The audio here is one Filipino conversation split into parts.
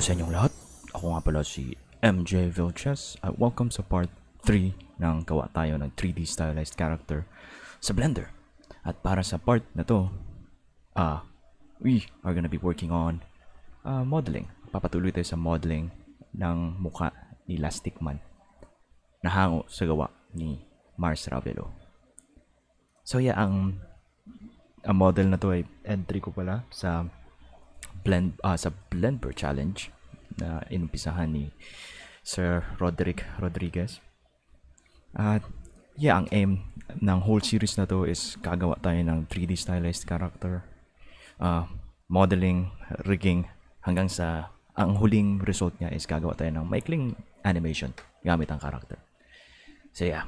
Hello sa inyong lahat. Ako nga pala si MJ Vilches at welcome sa part 3 ng gawa tayo ng 3D stylized character sa Blender. At para sa part na to, we are gonna be working on modeling. Papatuloy tayo sa modeling ng muka ni Lastikman na hango sa gawa ni Mars Ravelo. So yeah, ang model na to ay entry ko pala sa Blender challenge na inumpisahan ni Sir Roderick Rodriguez. At yeah, ang aim ng whole series na to is gagawa tayo ng 3D stylized character, modeling, rigging, hanggang sa ang huling result niya is gagawa tayo ng maikling animation gamit ang character. So yeah,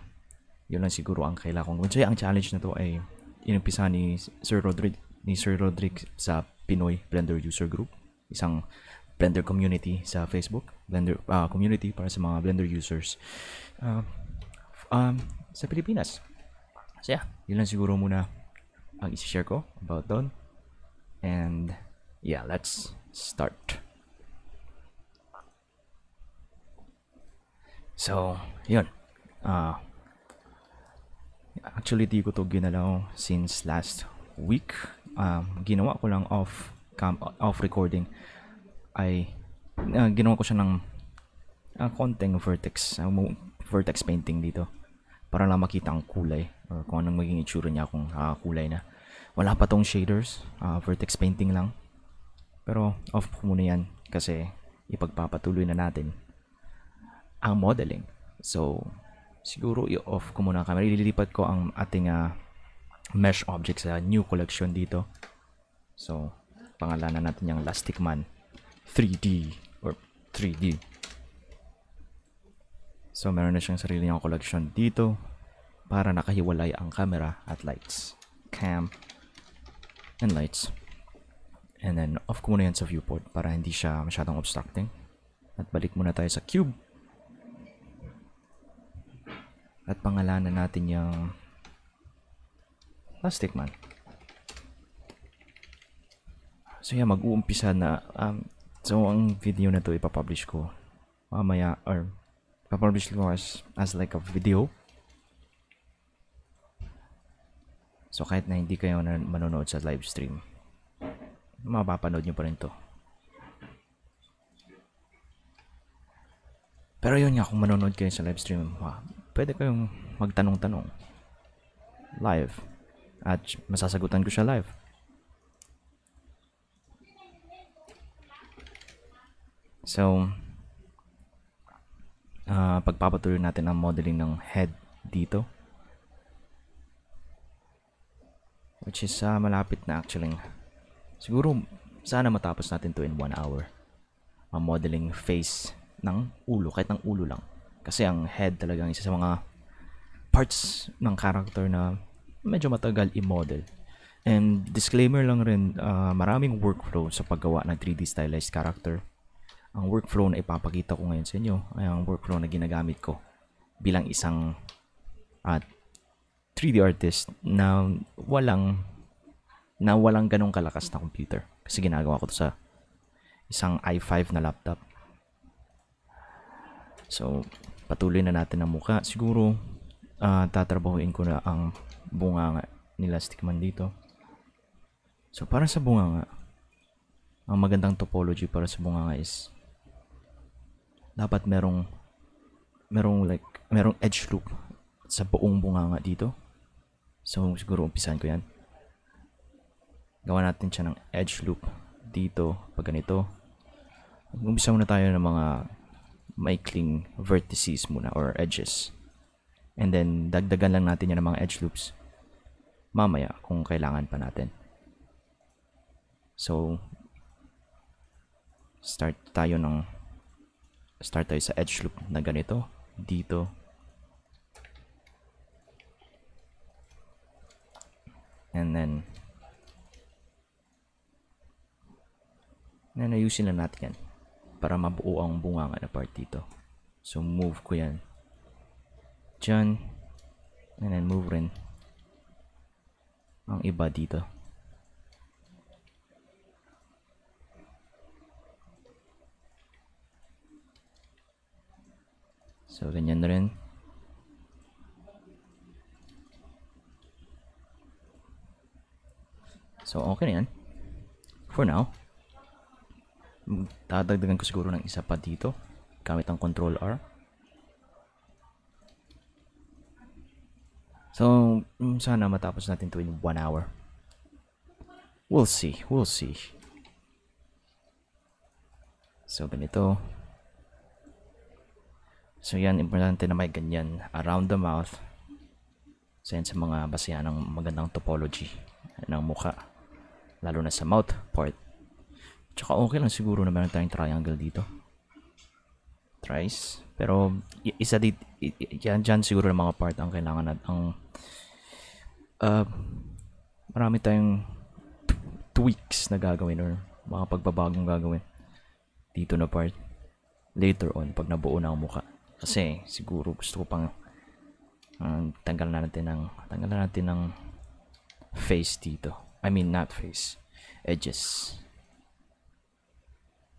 yun lang siguro ang kailangan kong. So yeah, ang challenge na to ay inumpisahan ni Sir Roderick sa Pinoy Blender User Group, isang Blender community sa Facebook, Blender community para sa mga Blender users sa Pilipinas. So yeah, yun lang siguro muna ang isi-share ko about doon. And yeah, let's start. So yun, actually di ko to ginalaw since last week. Ginawa ko lang off recording ay ginawa ko siya ng konting vertex, vertex painting dito para lang makita ang kulay or kung anong maging itsura niya kung kulay na. Wala pa tong shaders, vertex painting lang, pero off ko muna yan kasi ipagpapatuloy na natin ang modeling. So siguro i-off ko muna ang camera. Ililipat ko ang ating mesh object sa new collection dito. So pangalanan natin yung Lastikman 3D or 3D. So meron na siyang sarili niyang collection dito para nakahiwalay ang camera at lights, cam and lights. And then off ko muna yan sa viewport para hindi siya masyadong obstructing. At balik muna tayo sa cube at pangalanan natin yung Lastikman. So yeah, mag-uumpisa na. So ang video na to ipapublish ko mamaya, or ipapublish ko as like a video. So kahit na hindi kayo manonood sa live stream, mapapanood nyo pa rin to. Pero yun nga, kung manonood kayo sa live stream, pwede kayong magtanong-tanong live at masasagutan ko siya live. So pagpapatuloy natin ang modeling ng head dito, which is malapit na actually. Siguro sana matapos natin to in 1 hour, ang modeling face ng ulo, kahit ng ulo lang, kasi ang head talagang isa sa mga parts ng character na medyo matagal i-model. And disclaimer lang rin, maraming workflow sa paggawa ng 3D stylized character. Ang workflow na ipapakita ko ngayon sa inyo ay ang workflow na ginagamit ko bilang isang 3D artist na walang ganong kalakas na computer, kasi ginagawa ko to sa isang i5 na laptop. So patuloy na natin ang mukha. Siguro tatrabahuin ko na ang bunganga ni Lastikman dito. So para sa bunganga, ang magandang topology para sa bunganga is dapat merong edge loop sa buong bunganga dito. So siguro umpisahan ko yan. Gawa natin siya ng edge loop dito pag ganito. Umpisa muna tayo ng mga maikling vertices muna or edges. And then dagdagan lang natin yan ng mga edge loops mamaya kung kailangan pa natin. So start tayo sa edge loop na ganito dito. And then ayusin lang natin yan para mabuo ang bunganga na part dito. So move ko yan dyan, and then move rin ang iba dito. So, ganyan rin. So, okay na yan. For now, tatagdagan ko siguro ng isa pa dito. Gamit ang Control R. So, sana matapos natin to in 1 hour. We'll see, we'll see. So, ganito. So, yan, importante na may ganyan around the mouth. So, yan sa mga basehan ng magandang topology ng mukha. Lalo na sa mouth part. Tsaka okay lang siguro na meron tayong triangle dito. Trice. Pero isa dito, dyan siguro ng mga part ang kailangan natin. Ang, marami tayong tweaks na gagawin or mga pagbabagong gagawin dito na part. Later on, pag nabuo na ang mukha. Kasi siguro gusto ko pang tanggalan natin ng face dito. I mean, not face. Edges.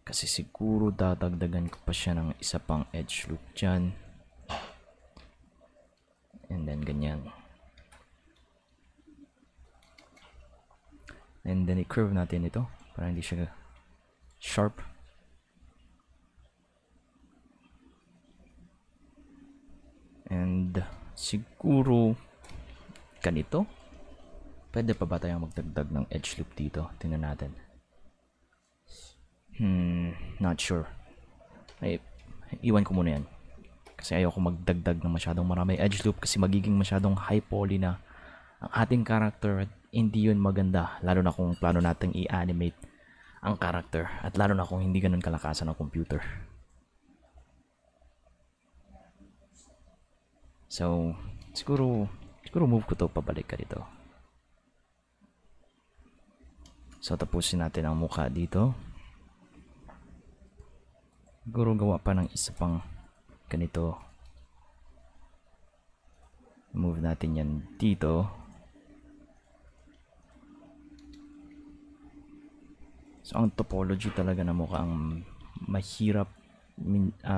Kasi siguro dadagdagan ko pa siya ng isa pang edge loop dyan. And then, ganyan. And then, i-curve natin ito para hindi siya sharp. And, siguro ganito. Pwede pa ba tayong magdagdag ng edge loop dito? Tingnan natin. Not sure. Ay, iwan ko muna yan. Kasi ayoko magdagdag ng masyadong marami edge loop kasi magiging masyadong high poly na ang ating character at hindi yun maganda. Lalo na kung plano nating i-animate ang character at lalo na kung hindi ganun kalakasan ng computer. So, siguro move ko to pabalik ka dito. So, tapusin natin ang mukha dito. Siguro gawa pa ng isa pang ganito. Move natin yan dito. So, ang topology talaga na mukha ang mahirap.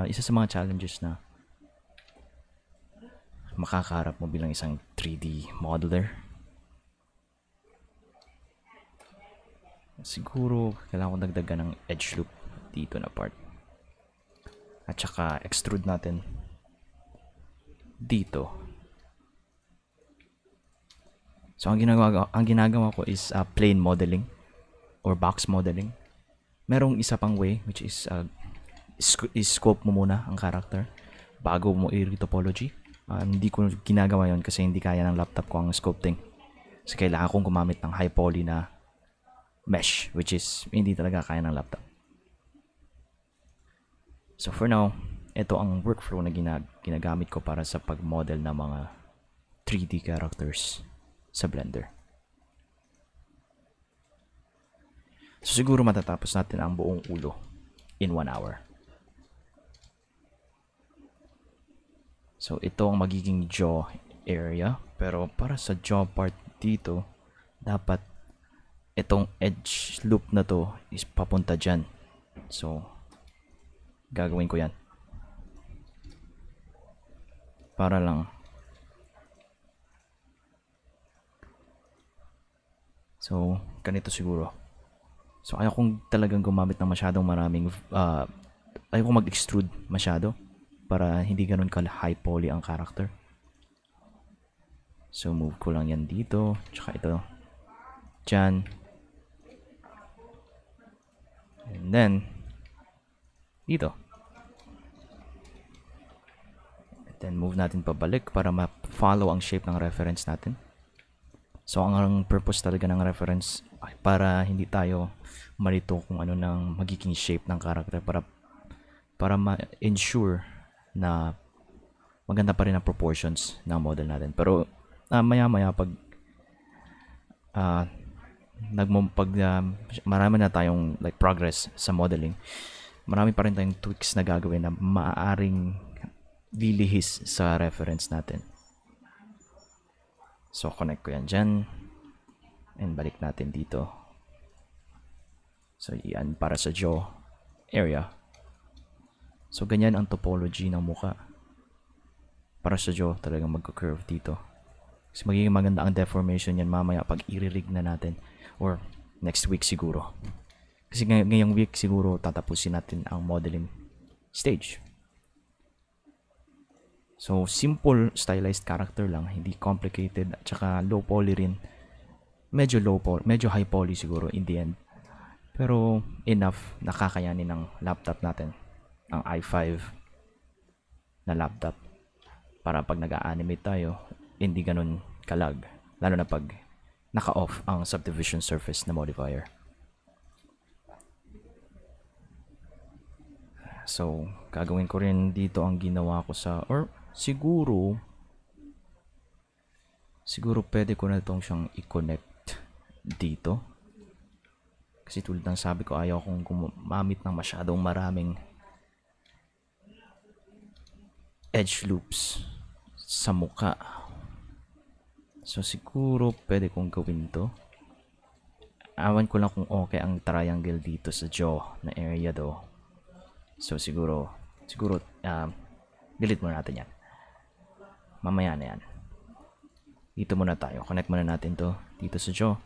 Isa sa mga challenges na makakaharap mo bilang isang 3D modeler. Siguro kailangan ko dagdagan ng edge loop dito na part at saka extrude natin dito. So ang ginagawa ko is plane modeling or box modeling. Merong isa pang way which is scope mo muna ang character bago mo i-retopology. Hindi ko ginagawa yon kasi hindi kaya ng laptop ko ang sculpting. So kailangan kong gumamit ng high poly na mesh, which is hindi talaga kaya ng laptop. So for now, ito ang workflow na ginagamit ko para sa pag-model ng mga 3D characters sa Blender. So siguro matatapos natin ang buong ulo in 1 hour. So ito ang magiging jaw area, pero para sa jaw part dito, dapat itong edge loop na to is papunta dyan. So, gagawin ko yan. Para lang. So, ganito siguro. So, ayaw kong talagang gumamit ng masyadong maraming, ayaw kong mag-extrude masyado para hindi ganun ka-high poly ang character. So, move ko lang yan dito. Tsaka ito. Dyan. And then, dito. And then, move natin pabalik para ma-follow ang shape ng reference natin. So, ang purpose talaga ng reference ay para hindi tayo malito kung ano ng magiging shape ng character para ma-ensure na maganda pa rin ang proportions ng model natin. Pero, maya-maya pag marami na tayong like progress sa modeling, marami pa rin tayong tweaks na gagawin na maaaring lilihis sa reference natin. So connect ko yan dyan and balik natin dito. So yan para sa jaw area. So ganyan ang topology ng muka para sa jaw talagang magka-curve dito. Kasi magiging maganda ang deformation yan mamaya pag i-rig na natin or next week siguro. Kasi ngayong week siguro tatapusin natin ang modeling stage. So simple stylized character lang, hindi complicated at saka low poly rin. Medyo low poly, medyo high poly siguro in the end. Pero enough nakakayanin ng laptop natin, ang i5 na laptop, para pag nag-a-animate tayo hindi ganun kalag, lalo na pag naka-off ang subdivision surface na modifier. So gagawin ko rin dito ang ginawa ko sa, or siguro pwede ko na itong siyang i-connect dito. Kasi tulad ng sabi ko, ayaw kong gumamit ng masyadong maraming edge loops sa mukha. So siguro pwede kong gawin to. Awan ko lang kung okay ang triangle dito sa jaw na area do. So siguro delete muna natin yan. Mamaya na yan. Dito muna tayo. Connect muna natin to dito sa jaw,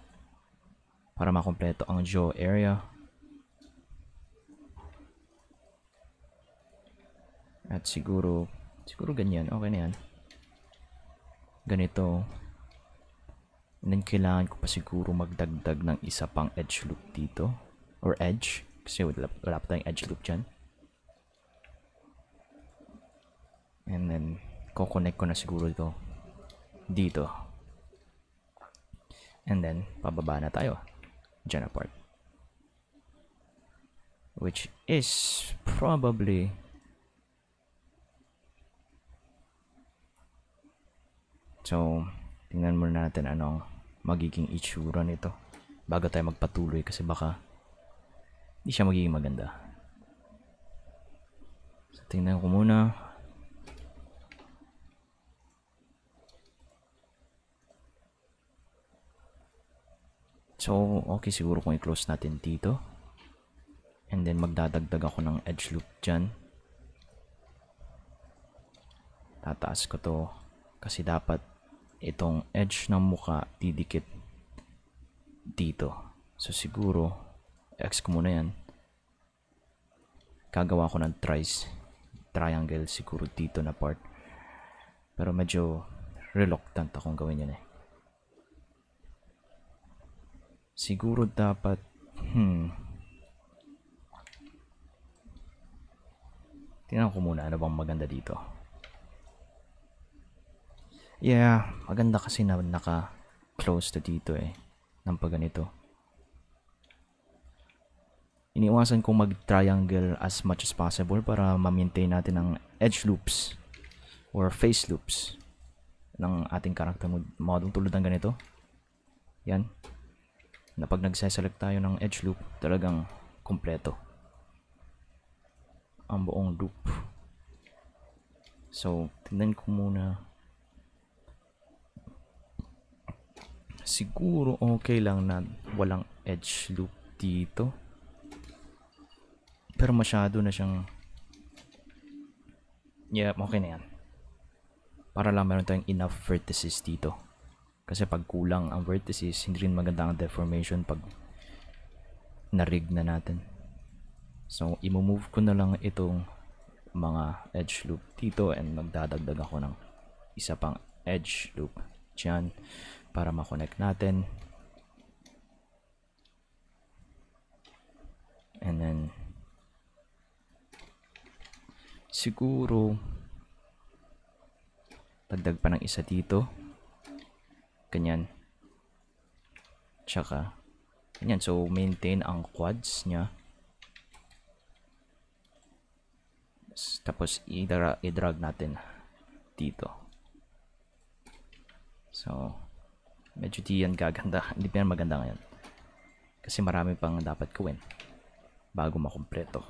para makompleto ang jaw area. At siguro ganyan, okay na yan. Ganito. And then kailangan ko pa siguro magdagdag ng isa pang edge loop dito, or edge, kasi wala pa tayong edge loop dyan. And then ko-connect ko na siguro ito dito. And then pababa na tayo dyan apart, which is probably so. Tingnan muna natin anong magiging itsura nito bago tayo magpatuloy, kasi baka hindi siya magiging maganda. So tingnan ko muna. So okay siguro kung i-close natin dito, and then magdadagdag ako ng edge loop dyan. Tataas ko to kasi dapat itong edge ng mukha didikit dito. So siguro X ko muna yan. Kagawa ko ng triangle siguro dito na part, pero medyo reluctant akong gawin yun eh. Siguro dapat, tingnan ko muna ano bang maganda dito. Yeah, maganda kasi na naka-close to dito eh, ng pagganito. Iniwasan kong mag-triangle as much as possible para ma-maintain natin ang edge loops or face loops ng ating character model, tulad ng ganito. Yan. Na pag nagse-select tayo ng edge loop, talagang kompleto ang buong loop. So, tingnan ko muna. Siguro okay lang na walang edge loop dito. Pero masyado na siyang, yeah, okay na yan. Para lang meron tayong enough vertices dito. Kasi pag kulang ang vertices, hindi rin maganda ang deformation pag na-rig na natin. So, i-move ko na lang itong mga edge loop dito, and magdadagdag ako ng isa pang edge loop dyan para ma-connect natin. And then, siguro, dagdag pa ng isa dito. Ganyan. Tsaka, ganyan. So, maintain ang quads niya. Tapos, i-drag natin dito. So, medyo di yan gaganda. Hindi pa yan maganda ngayon. Kasi marami pang dapat gawin bago makumpleto.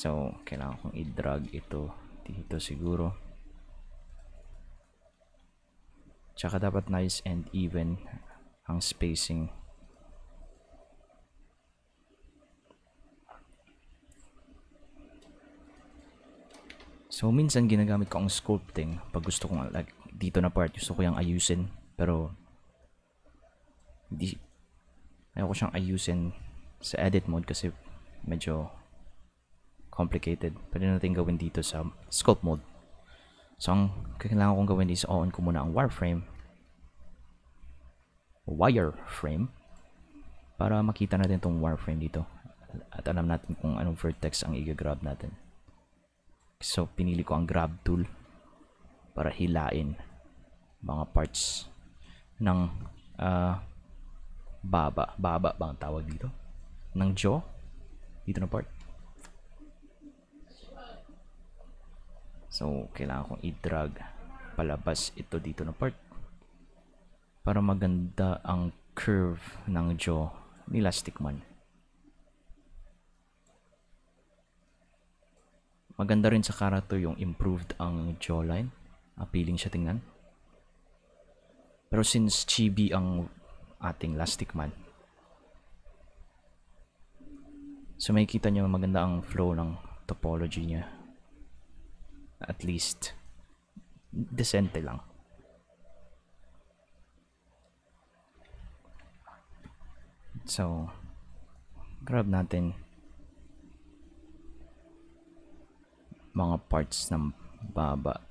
So, kailangan kong i-drag ito dito siguro. Tsaka dapat nice and even ang spacing. So minsan ginagamit ko ang sculpting pag gusto kong like, dito na part gusto ko yung ayusin pero hindi ayoko siyang ayusin sa edit mode kasi medyo complicated. Pwede natin gawin dito sa sculpt mode. So ang kailangan kong gawin is on ko muna ang wireframe para makita natin itong wireframe dito at alam natin kung anong vertex ang i-grab natin. So pinili ko ang grab tool para hilain mga parts ng baba bang tawag dito ng jaw dito na part. So kailangan kong i-drag palabas ito dito na part para maganda ang curve ng jaw ni Lastikman. Maganda rin sa character yung improved ang jawline. Appealing siya tingnan. Pero since chibi ang ating Lastikman, so makikita nyo maganda ang flow ng topology niya. At least, decente lang. So, grab natin mga parts ng baba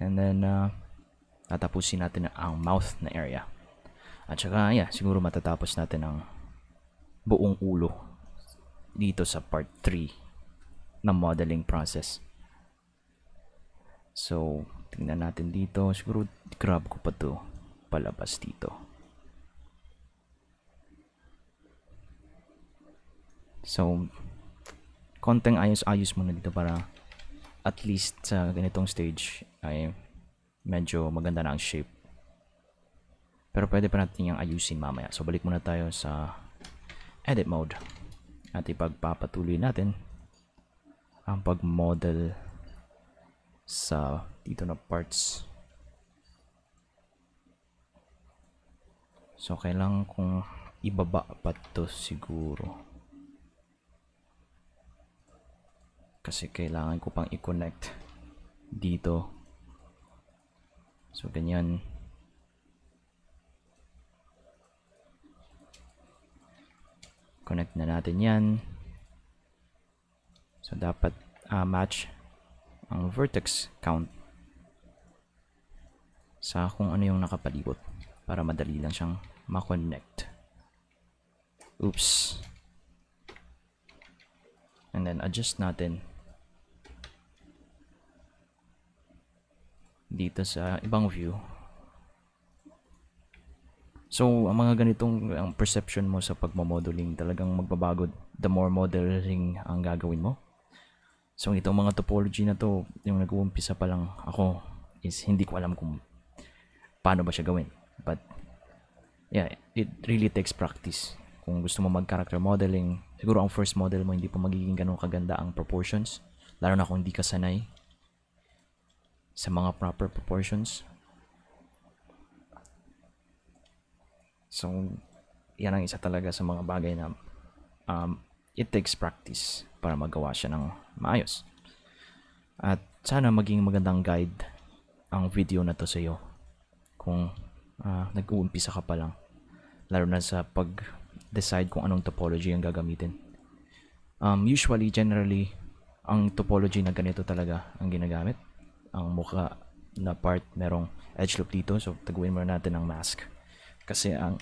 and then tatapusin natin ang mouth na area at saka yeah, siguro matatapos natin ang buong ulo dito sa part 3 ng modeling process. So tingnan natin dito, siguro grab ko pa to palabas dito. So konting ayos-ayos muna dito para at least sa ganitong stage ay medyo maganda na ang shape. Pero pwede pa natin yung ayusin mamaya. So balik muna tayo sa edit mode at ipagpapatuloy natin ang pag-model sa dito na parts. So kailangan kong ibaba pa to siguro. Kasi kailangan ko pang i-connect dito. So ganyan. Connect na natin 'yan. So dapat match ang vertex count sa kung ano yung nakapalibot para madali lang siyang ma-connect. Oops. And then adjust natin dito sa ibang view. So ang mga ganitong ang perception mo sa pagmamodeling talagang magbabago the more modeling ang gagawin mo. So itong mga topology na to, yung nag-uumpisa pa lang ako is hindi ko alam kung paano ba siya gawin, but yeah, it really takes practice. Kung gusto mo mag-character modeling, siguro ang first model mo hindi pa magiging ganun kaganda ang proportions, lalo na kung hindi ka sanay sa mga proper proportions. So, yan ang isa talaga sa mga bagay na it takes practice para magawa siya ng maayos. At sana maging magandang guide ang video na to sa iyo kung nag-uumpisa ka pa lang, lalo na sa pag-decide kung anong topology ang gagamitin. Usually, generally, ang topology na ganito talaga ang ginagamit. Ang mukha na part merong edge loop dito, so taguin muna natin ang mask kasi ang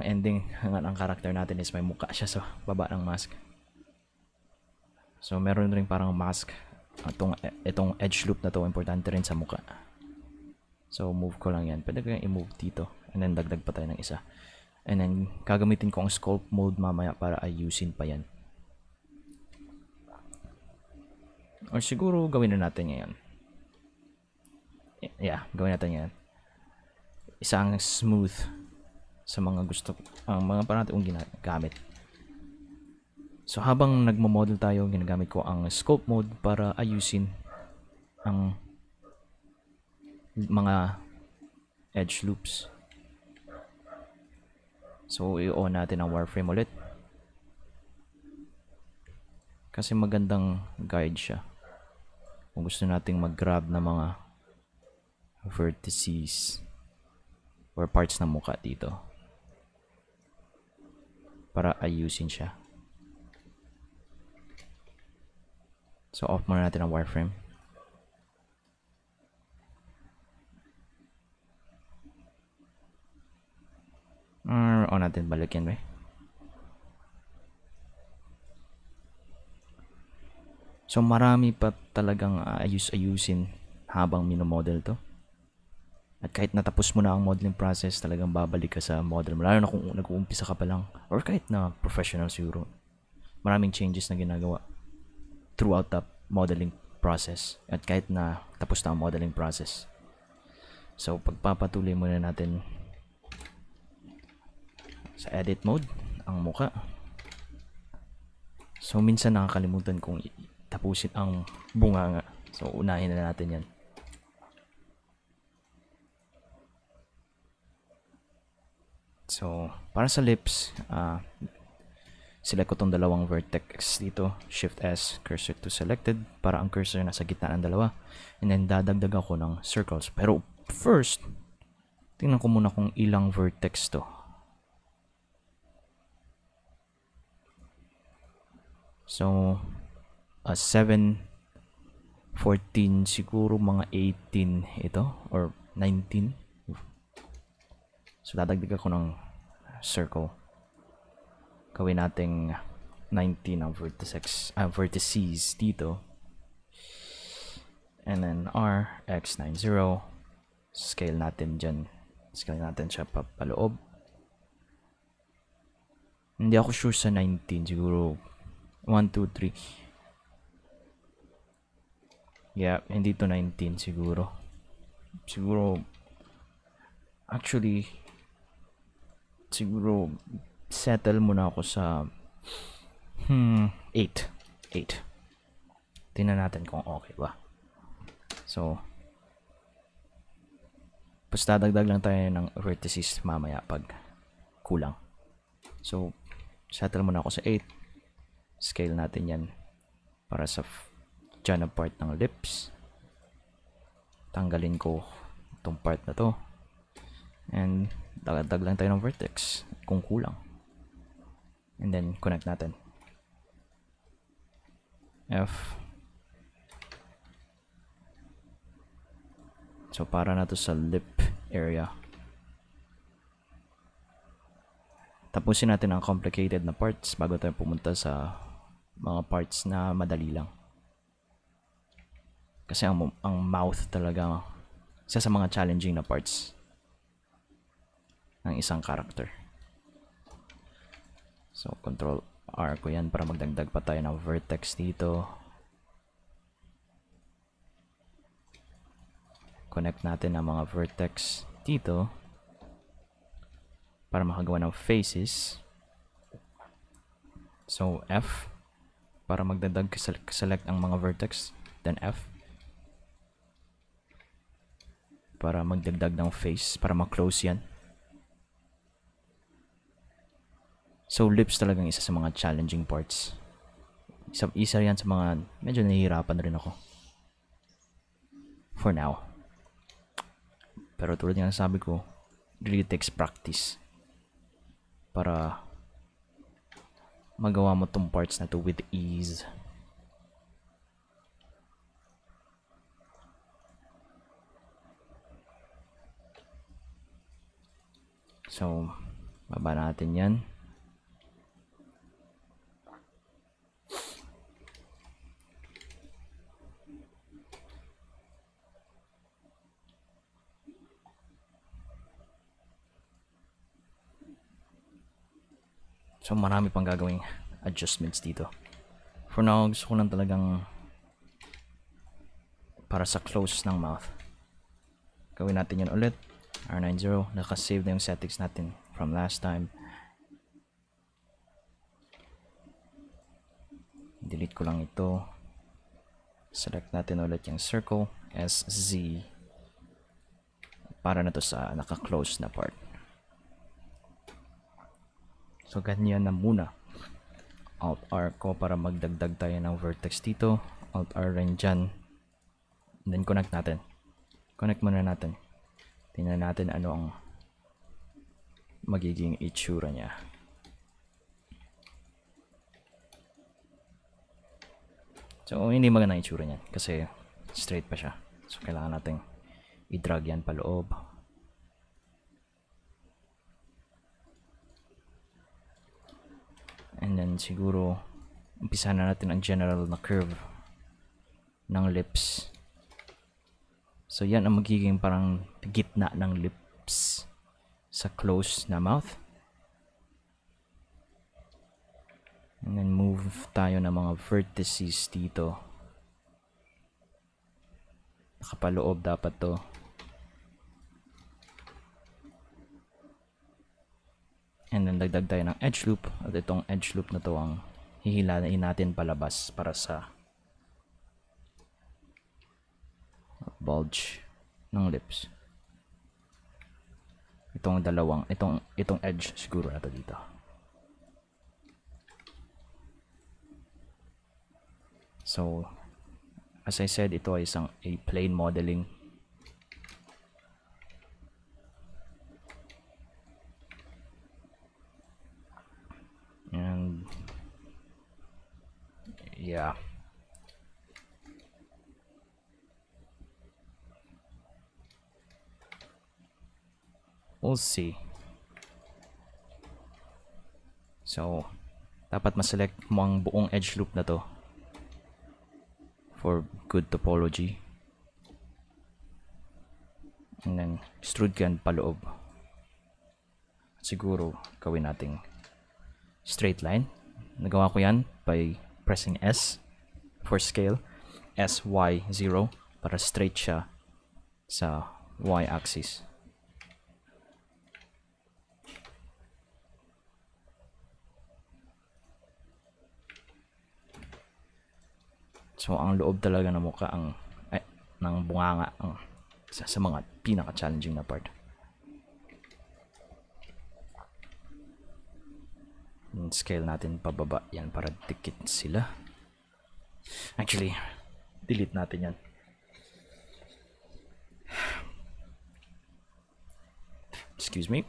ending ng character natin is may mukha siya sa baba ng mask. So meron rin parang mask itong edge loop na to, importante rin sa mukha. So move ko lang yan, pwede ko yung i-move dito and then dagdag pa tayo ng isa and then gagamitin ko ang sculpt mode mamaya para ayusin pa yan. Or siguro gawin na natin ngayon. Yeah, gawin natin ngayon. Isang smooth sa mga gusto, ang mga parati kong ginagamit. So habang nagmo-model tayo, ginagamit ko ang scope mode para ayusin ang mga edge loops. So i-on natin ang wireframe ulit. Kasi magandang guide siya. Kung gusto nating mag-grab ng mga vertices or parts ng mukha dito. Para ayusin siya. So off muna natin ang wireframe. O natin balikin ba? So marami pa talagang ayusin habang minomodel to. At kahit natapos mo na ang modeling process, talagang babalik ka sa model. Lalo na kung nag-uumpisa ka pa lang. Or kahit na professional siguro. Maraming changes na ginagawa throughout the modeling process. At kahit na tapos na ang modeling process. So pagpapatuloy muna natin sa edit mode ang muka. So minsan nakakalimutan kong tapusin ang bunganga. So unahin na natin yan. So para sa lips, select ko tong dalawang vertex dito, Shift S, cursor to selected, para ang cursor nasa gitna ng dalawa. And then dadagdag ako ng circles. Pero first, tingnan ko muna kung ilang vertex to. So, 7, 14, siguro mga 18 ito, or 19. So, dadagdag ako ng circle. Gawin nating 19 ang vertices dito. And then, R, X, 90. Scale natin dyan. Scale natin siya papaloob. Hindi ako sure sa 19, siguro 1, 2, 3. Yeah, hindi to 19 siguro. Siguro settle muna ako sa 8. Tingnan natin kung okay ba. So, basta dagdag lang tayo ng vertices mamaya pag kulang. So, settle muna ako sa 8. Scale natin yan para sa dyan ang part ng lips. Tanggalin ko itong part na to. And dagdag lang tayo ng vertex kung kulang. And then connect natin. F. So para na to sa lip area. Tapusin natin ang complicated na parts bago tayo pumunta sa mga parts na madali lang. Kasi ang mouth talaga isa sa mga challenging na parts ng isang character. So Control R ko yan para magdagdag pa tayo ng vertex dito. Connect natin ang mga vertex dito para makagawa ng faces. So F para magdagdag, select ang mga vertex, then F para magdagdag ng face, para ma-close yan. So lips talagang isa sa mga challenging parts. Isa yan sa mga medyo nahihirapan rin ako for now, pero tulad ng sabi ko, really takes practice para magawa mo tong parts na to with ease. So, baba natin yan. So marami pang gagawing adjustments dito. For now, gusto ko lang talagang para sa close ng mouth. Gawin natin yun ulit. R90. Nakasave na yung settings natin from last time. Delete ko lang ito. Select natin ulit yung circle. SZ. Para na to sa naka-close na part. So ganyan na muna Alt-R ko para magdagdag tayo ng vertex dito. Alt-R rin dyan. And then connect natin. Connect muna natin. Tingnan natin ano ang magiging itsura niya. So, hindi maganda itsura niya kasi straight pa siya. So, kailangan natin i-drag yan pa loob. And then siguro umpisa na natin ang general na curve ng lips. So yan ang magiging parang gitna ng lips sa close na mouth. And then move tayo ng mga vertices dito. Nakapaloob dapat to. And then dagdag tayo ng edge loop. At itong edge loop na to ang hihilain natin palabas para sa bulge ng lips. Itong dalawang, itong edge siguro na to dito. So, as I said, ito ay isang plane modeling. And yeah, we'll see. So dapat ma-select mo ang buong edge loop na to for good topology, and then extrude yan paloob. Siguro gawin nating straight line. Nagawa ko yan by pressing S for scale, SY0 para straight siya sa Y axis. So ang loob talaga ng mukha ang ng bunganga ang isa sa mga pinaka-challenging na part. Scale natin pababa yan para dikit sila. Actually, delete natin yan. Excuse me.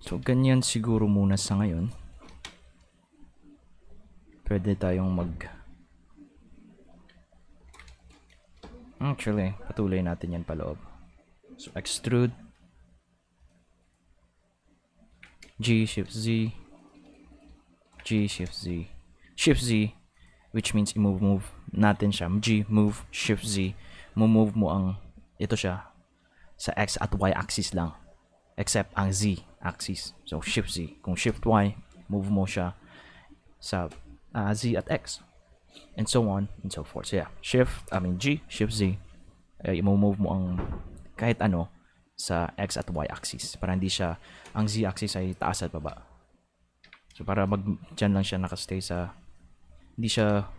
So ganyan siguro muna sa ngayon. Pwede tayong actually, patuloy natin yan paloob. So extrude G, Shift Z, G, Shift Z, Shift Z, which means i-move natin siya. G, move, Shift Z, move mo ang, ito siya, sa X at Y axis lang, except ang Z axis. So, Shift Z. Kung Shift Y, move mo siya sa Z at X, and so on, and so forth. So, yeah, G, Shift Z, i-move mo ang kahit ano, sa X at Y axis para hindi siya, ang Z axis ay taas at baba. So para dyan lang siya nakastay sa, hindi siya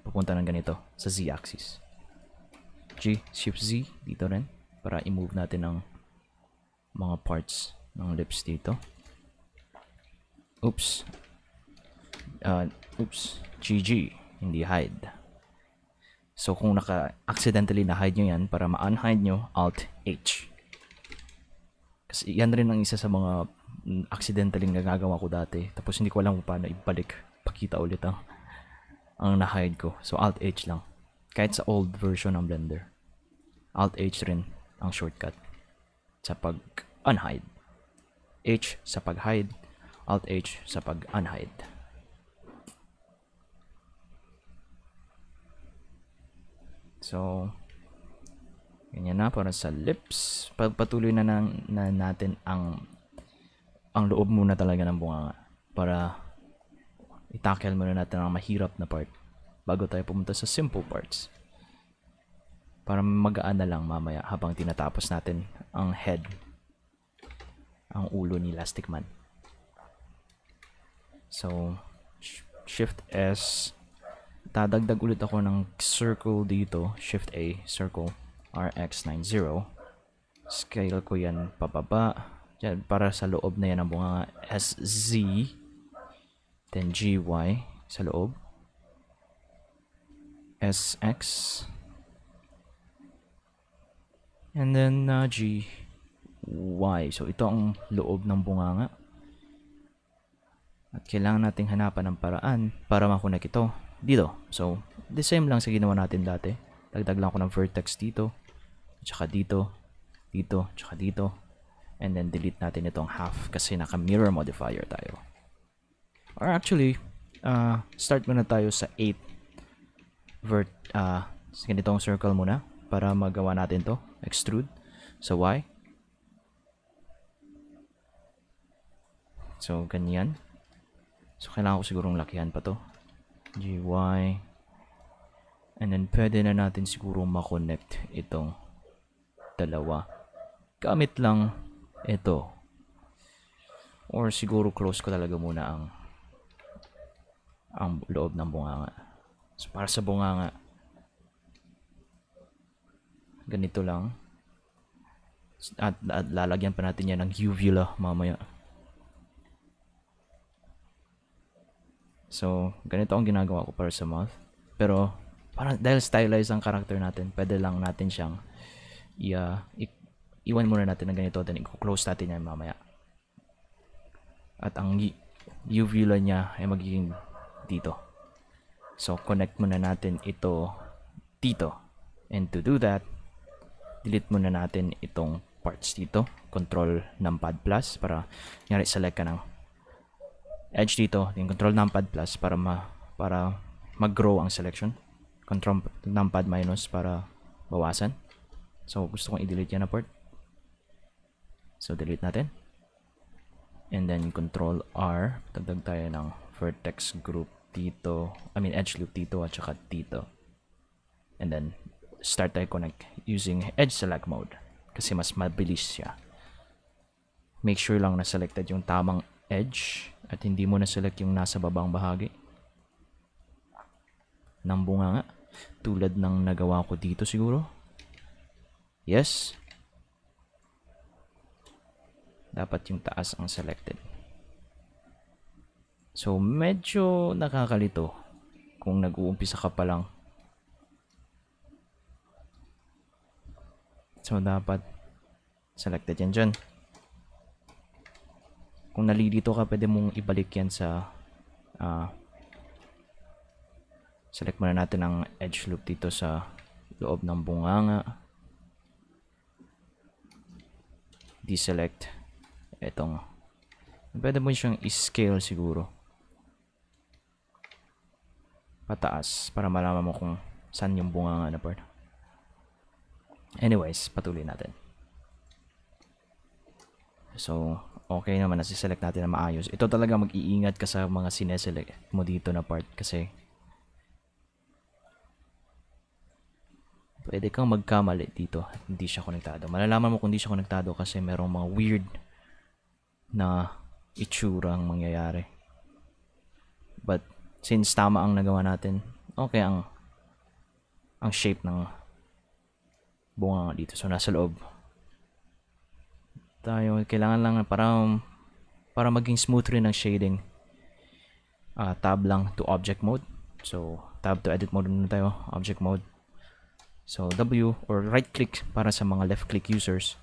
papunta ng ganito sa Z axis. G, Shift Z dito rin para i-move natin ang mga parts ng lips dito. Oops. Oops. GG. Hindi hide. So kung naka-accidentally na-hide nyo yan, para ma-unhide nyo, Alt-H. Kasi yan rin ang isa sa mga accidentally nagagawa ko dati. Tapos hindi ko alam kung paano ibalik. Pakita ulit ang na-hide ko. So Alt-H lang. Kahit sa old version ng Blender. Alt-H rin ang shortcut sa pag-unhide. H sa pag-hide. Alt-H sa pag-unhide. So, ganyan na para sa lips. Patuloy na natin ang loob muna talaga ng bunganga para i-tackle muna natin ang mahirap na part bago tayo pumunta sa simple parts. Para magaan na lang mamaya habang tinatapos natin ang head, ang ulo ni Lastikman. So, Shift S. Tadagdag ulit ako ng circle dito. Shift A, circle, RX90. Scale ko yan pababa. Yan, para sa loob na yan ang bunga. SZ. Then GY sa loob. SX. And then GY. So ito ang loob ng bunganga. At kailangan nating hanapan ng paraan para makunik ito dito. So the same lang sa ginawa natin dati. Dagdag lang ko ng vertex dito. Tsaka dito. Dito. Tsaka dito. And then delete natin itong half kasi naka-mirror modifier tayo. Or actually, start muna tayo sa 8 ganitong circle muna para magawa natin to. Extrude sa Y. So, ganyan. So, kailangan ko sigurong lakihan pa to. GY. And then, pwede na natin sigurong makonect itong dalawa. Gamit lang ito. Or siguro close ko talaga muna ang loob ng bunganga. So, para sa bunganga, ganito lang. At lalagyan pa natin yan ng uvula mamaya. So, ganito ang ginagawa ko para sa mouth. Pero, para, dahil stylized ang character natin, pwede lang natin siyang iwan muna natin ng ganito. Then, i-close natin yan mamaya. At ang uvula niya ay magiging dito. So, connect muna natin ito dito. And to do that, delete muna natin itong parts dito. Control ng pad plus para nyari select ka ng edge dito. Then control ng pad plus para mag-grow ang selection. Control ng pad minus para bawasan. So, gusto kong i-delete yan na part. So, delete natin. And then control R. Tagdag tayo ng vertex group dito. I mean edge loop dito at saka dito. And then start tayo connect using edge select mode kasi mas mabilis siya. Make sure lang na selected yung tamang edge at hindi mo na select yung nasa babang bahagi ng bunganga tulad ng nagawa ko dito siguro. Yes, dapat yung taas ang selected. So, medyo nakakalito kung nag-uumpisa ka pa lang. So, dapat selected yan dyan. Kung nalilito ka, pwede mong ibalik yan sa select muna natin ang edge loop dito sa loob ng bunganga. Deselect itong. Pwede mo siyang i-scale siguro pataas para malaman mo kung saan yung bunganga na part. Anyways, patuloy natin. So, okay naman na si-select natin na maayos. Ito talaga mag-iingat ka sa mga sineselect mo dito na part kasi pwede kang magkamali dito at hindi siya konektado. Malalaman mo kung hindi siya konektado kasi merong mga weird na itsura ang mangyayari. But since tama ang nagawa natin, okay ang shape ng bunga dito. So, nasa loob tayo. Kailangan lang para maging smooth rin ang shading. Tab lang to object mode. So, tab to edit mode na tayo. Object mode. So, W or right click para sa mga left click users.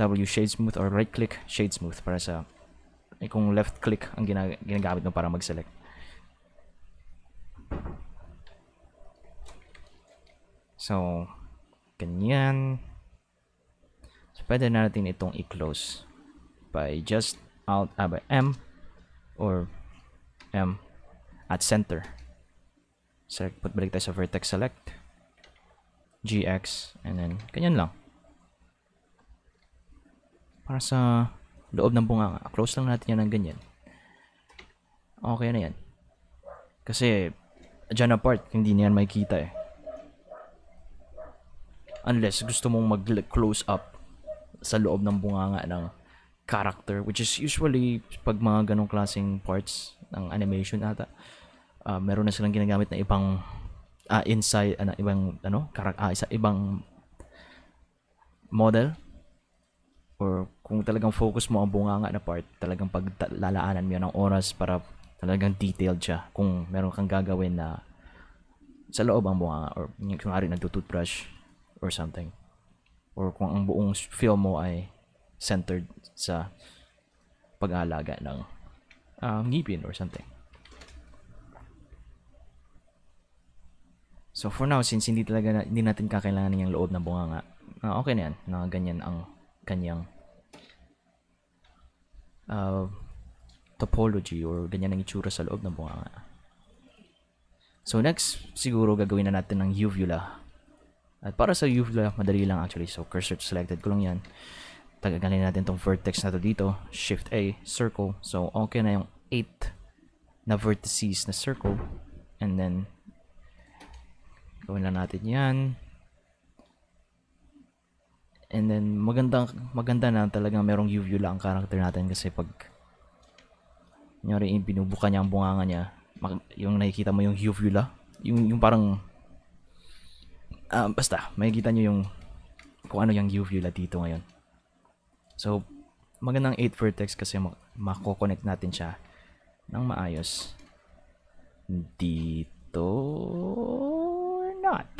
W shade smooth or right click shade smooth para sa kung left click ang ginagamit mo para mag-select. So, ganyan. So, pwede na natin itong i-close by just alt by M or M at center. Select, put balik tayo sa vertex select. GX and then ganyan lang. Para sa loob ng bunganga, close lang natin yan ng ganyan. Okay na yan. Kasi dyan apart, hindi niyan makikita eh. Unless gusto mong mag-close up sa loob ng bunganga ng character, which is usually pag mga ganong klaseng parts ng animation ata, meron na silang ginagamit na ibang inside, ibang ano, isa ibang model. Or kung talagang focus mo ang bunganga na part, talagang paglalaanan mo yan ng oras para Talagang detailed siya kung meron kang gagawin na sa loob ang mukha or kung ari nagtutoothbrush or something. Or kung ang buong film mo ay centered sa pag-aalaga ng ngipin or something. So for now, since hindi talaga hindi natin kakailangan yung loob ng bunganga, okay na yan, na ganyan ang kanyang topology or ganyan ang itsura sa loob ng bunganga. So next, siguro gagawin na natin ng uvula. At para sa uvula, madali lang actually. So cursor selected ko lang yan. Tagagalin natin tong vertex na to dito. Shift A, circle. So okay na yung 8 na vertices na circle. And then gawin lang natin yan. And then, maganda na talaga merong uvula ang character natin kasi pag nyari, binubuka niya ang bunganga niya, yung nakikita mo yung uvula, yung parang basta, makikita nyo yung kung ano yung uvula dito ngayon. So, magandang 8 vertex kasi mako-connect natin siya ng maayos dito. Not.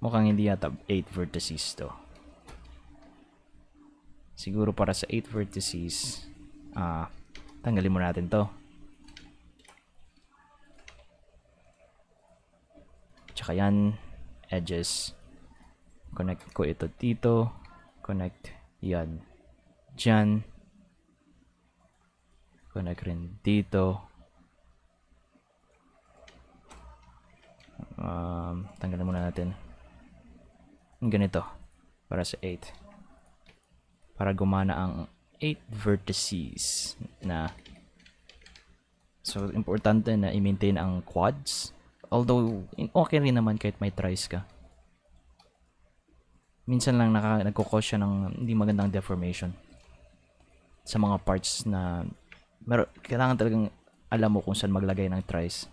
Mukhang hindi yata 8 vertices to. Siguro para sa 8 vertices, tanggalin muna natin to. Tsaka yan, edges. Connect ko ito dito. Connect yan dyan. Connect rin dito. Tanggalin muna natin. Ganito. Para sa 8. Para gumana ang 8 vertices na. So, importante na i-maintain ang quads. Although, okay rin naman kahit may tries ka. Minsan lang nagko-cause siya ng hindi magandang deformation. Sa mga parts na kailangan talagang alam mo kung saan maglagay ng tries.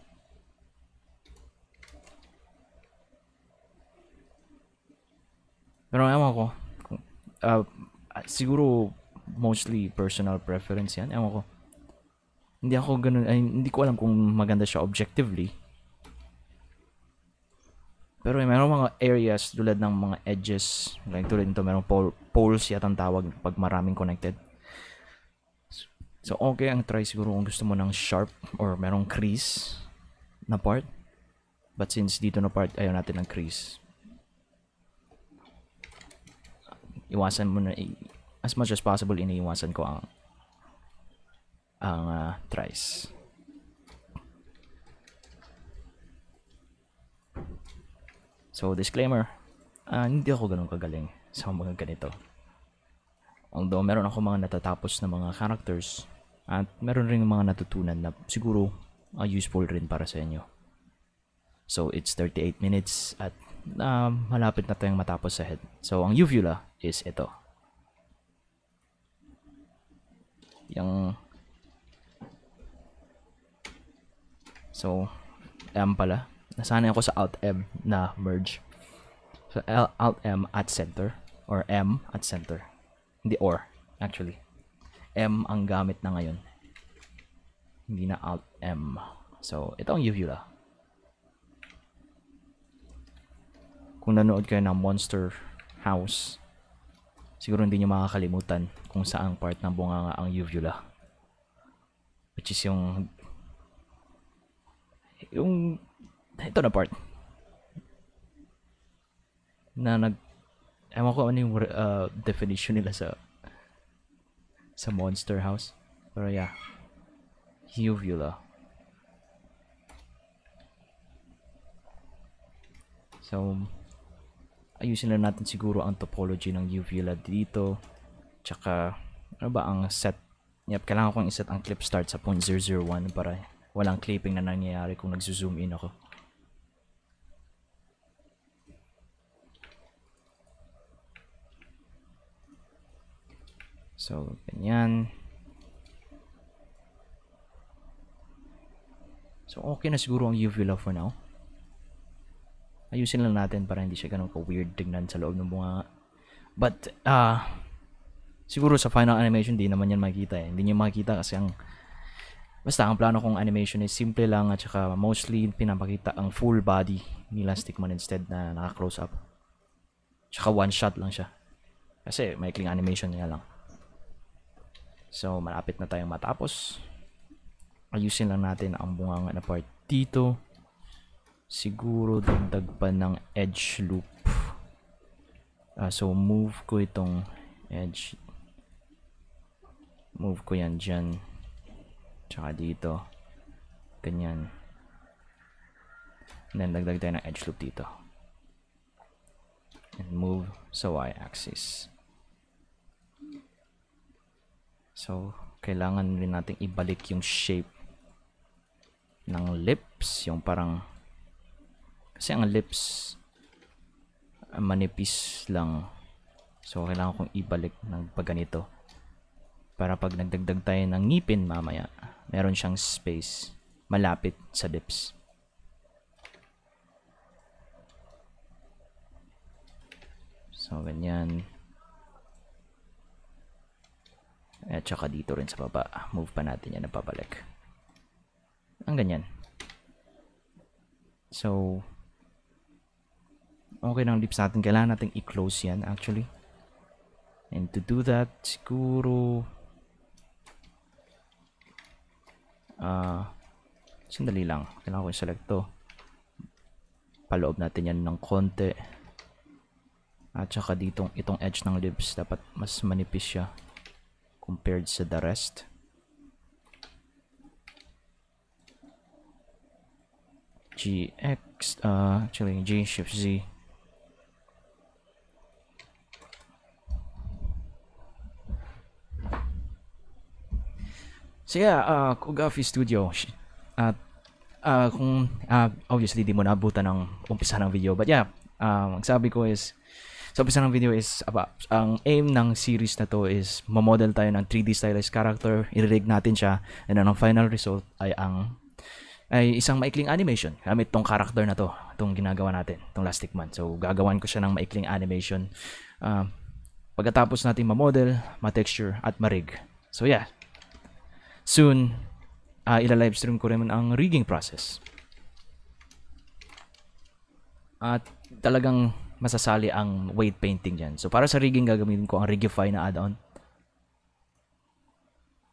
Pero ewan ko. Siguro mostly personal preference yan. Ewan ko. Hindi ako ganun. Ay, hindi ko alam kung maganda siya objectively. Pero mayroong mga areas tulad ng mga edges. Like tulad nito, mayroong poles yatang tawag pag maraming connected. So, okay ang try siguro kung gusto mo ng sharp or merong crease na part. But since dito na part, ayaw natin ng crease. Iwasan mo na, as much as possible, iniiwasan ko ang tries. So, disclaimer, hindi ako ganun kagaling sa mga ganito. Although, meron ako mga natatapos na mga characters. At meron rin mga natutunan na siguro useful rin para sa inyo. So, it's 38 minutes at malapit na tayong matapos sa head. So, ang uvula is ito. Yung... So, M pala. Nasanay ako sa Alt-M na merge. So, Alt-M at center or M at center. Hindi or, actually. M ang gamit na ngayon. Hindi na Alt M. So, ito ang uvula. Kung nanood kayo ng Monster House, siguro hindi nyo makakalimutan kung saang part ng bunganga ang uvula. Which is yung ito na part. Na ewan ko ano yung definition nila sa Monster House. Pero yeah. Uvula. So, ayusin na natin siguro ang topology ng uvula dito. Tsaka, ano ba ang set? Yep, kailangan kong iset ang clip start sa 0.001 para walang clipping na nangyayari kung nagzo-zoom in ako. So, ganyan. So, okay na siguro ang uvula for now. Ayusin lang natin para hindi siya ganun ka-weird tignan sa loob ng bunga. But, Siguro sa final animation di naman yan makita eh. Hindi nyo makita kasi ang basta ang plano kong animation is simple lang at saka mostly pinapakita ang full body ni Lastikman instead na naka-close up. Tsaka one shot lang siya. Kasi maikling animation niya lang. So malapit na tayong matapos. Ayusin lang natin ang bunganga na part dito. Siguro dagdag pa ng edge loop. So move ko itong edge. Move ko yan dyan. Tsaka dito. Ganyan. And then, dagdag tayo ng edge loop dito. And move sa y-axis. So, kailangan rin natin ibalik yung shape ng lips. Yung parang, kasi ang lips, manipis lang. So, kailangan kong ibalik ng pagganito. Para pag nagdagdag tayo ng ngipin mamaya, meron siyang space malapit sa lips. So, ganyan. At saka dito rin sa baba. Move pa natin yan na pabalik. Ang ganyan. So, okay ng lips natin. Kailangan natin i-close yan actually. And to do that, siguro, sandali lang. Kailangan ko i-select to. Paloob natin yan ng konti. At saka ditong, itong edge ng lips, dapat mas manipis siya compared sa the rest. GX, actually, G, Shift Z. So yeah, Ko-fi Studio at kung obviously di mo naabutan ang umpisa ng video, but yeah, ang sabi ko is sa umpisa ng video is ang aim ng series na to is mamodel tayo ng 3D stylized character, i-rig natin siya, and ang final result ay isang maikling animation gamit tong character na to, tong ginagawa natin, tong Lastikman. So gagawan ko siya ng maikling animation pagkatapos natin mamodel, ma-texture at ma-rig. So yeah. Soon, ila-livestream ko rin ang rigging process. At talagang masasali ang weight painting dyan. So para sa rigging, gagamitin ko ang Rigify na add-on.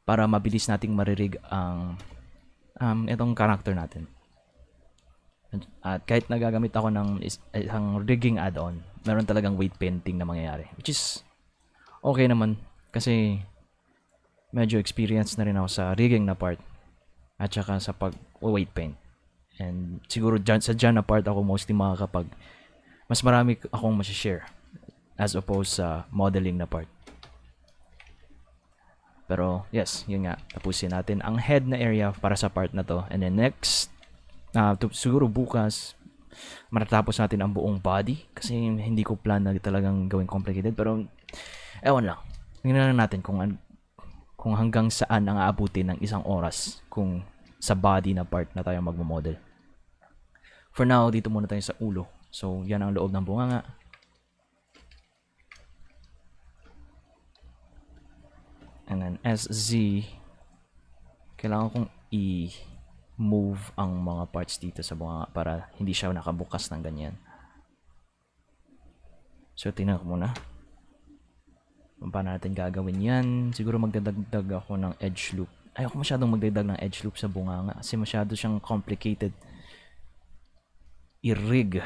Para mabilis nating maririg ang itong character natin. At kahit nagagamit ako ng isang rigging add-on, meron talagang weight painting na mangyayari. Which is okay naman kasi medyo experience na rin ako sa rigging na part at saka sa pag-weight paint. And siguro sa dyan na part ako mostly makakapag mas marami akong masishare as opposed sa modeling na part. Pero yes, yun nga. Tapusin natin ang head na area para sa part na to. And then next, siguro bukas, matatapos natin ang buong body kasi hindi ko plan na talagang gawin complicated. Pero ewan lang. Tingnan natin kung hanggang saan ang aabutin ng isang oras kung sa body na part na tayo magmamodel. For now, dito muna tayo sa ulo. So, yan ang loob ng bunganga. And then SZ. Kailangan kong i-move ang mga parts dito sa bunganga para hindi siya nakabukas ng ganyan. So, tingnan ko muna. Paano natin gagawin yan? Siguro magdadagdag ako ng edge loop. Ayoko masyadong magdagdag ng edge loop sa bunganga kasi masyado siyang complicated i-rig.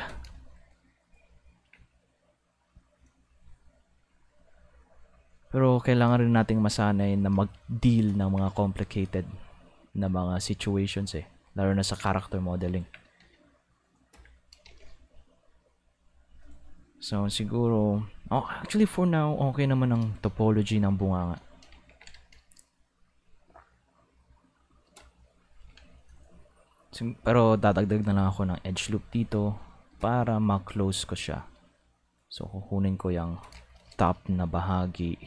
Pero kailangan rin nating masanay na mag-deal ng mga complicated na mga situations eh. Lalo na sa character modeling. So siguro, actually for now, okay naman ang topology ng bunganga. So, pero dadagdag na lang ako ng edge loop dito para ma-close ko siya. So kukunin ko yung top na bahagi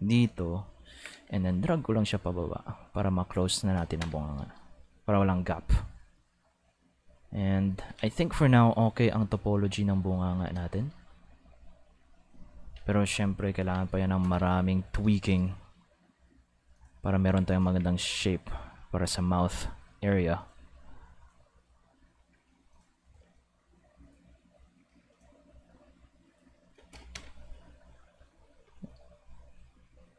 dito and then drag ko lang siya pababa para ma-close na natin ang bunganga. Para walang gap. And I think for now, okay ang topology ng bunganga natin. Pero syempre kailangan pa yan ng maraming tweaking para meron tayong magandang shape para sa mouth area.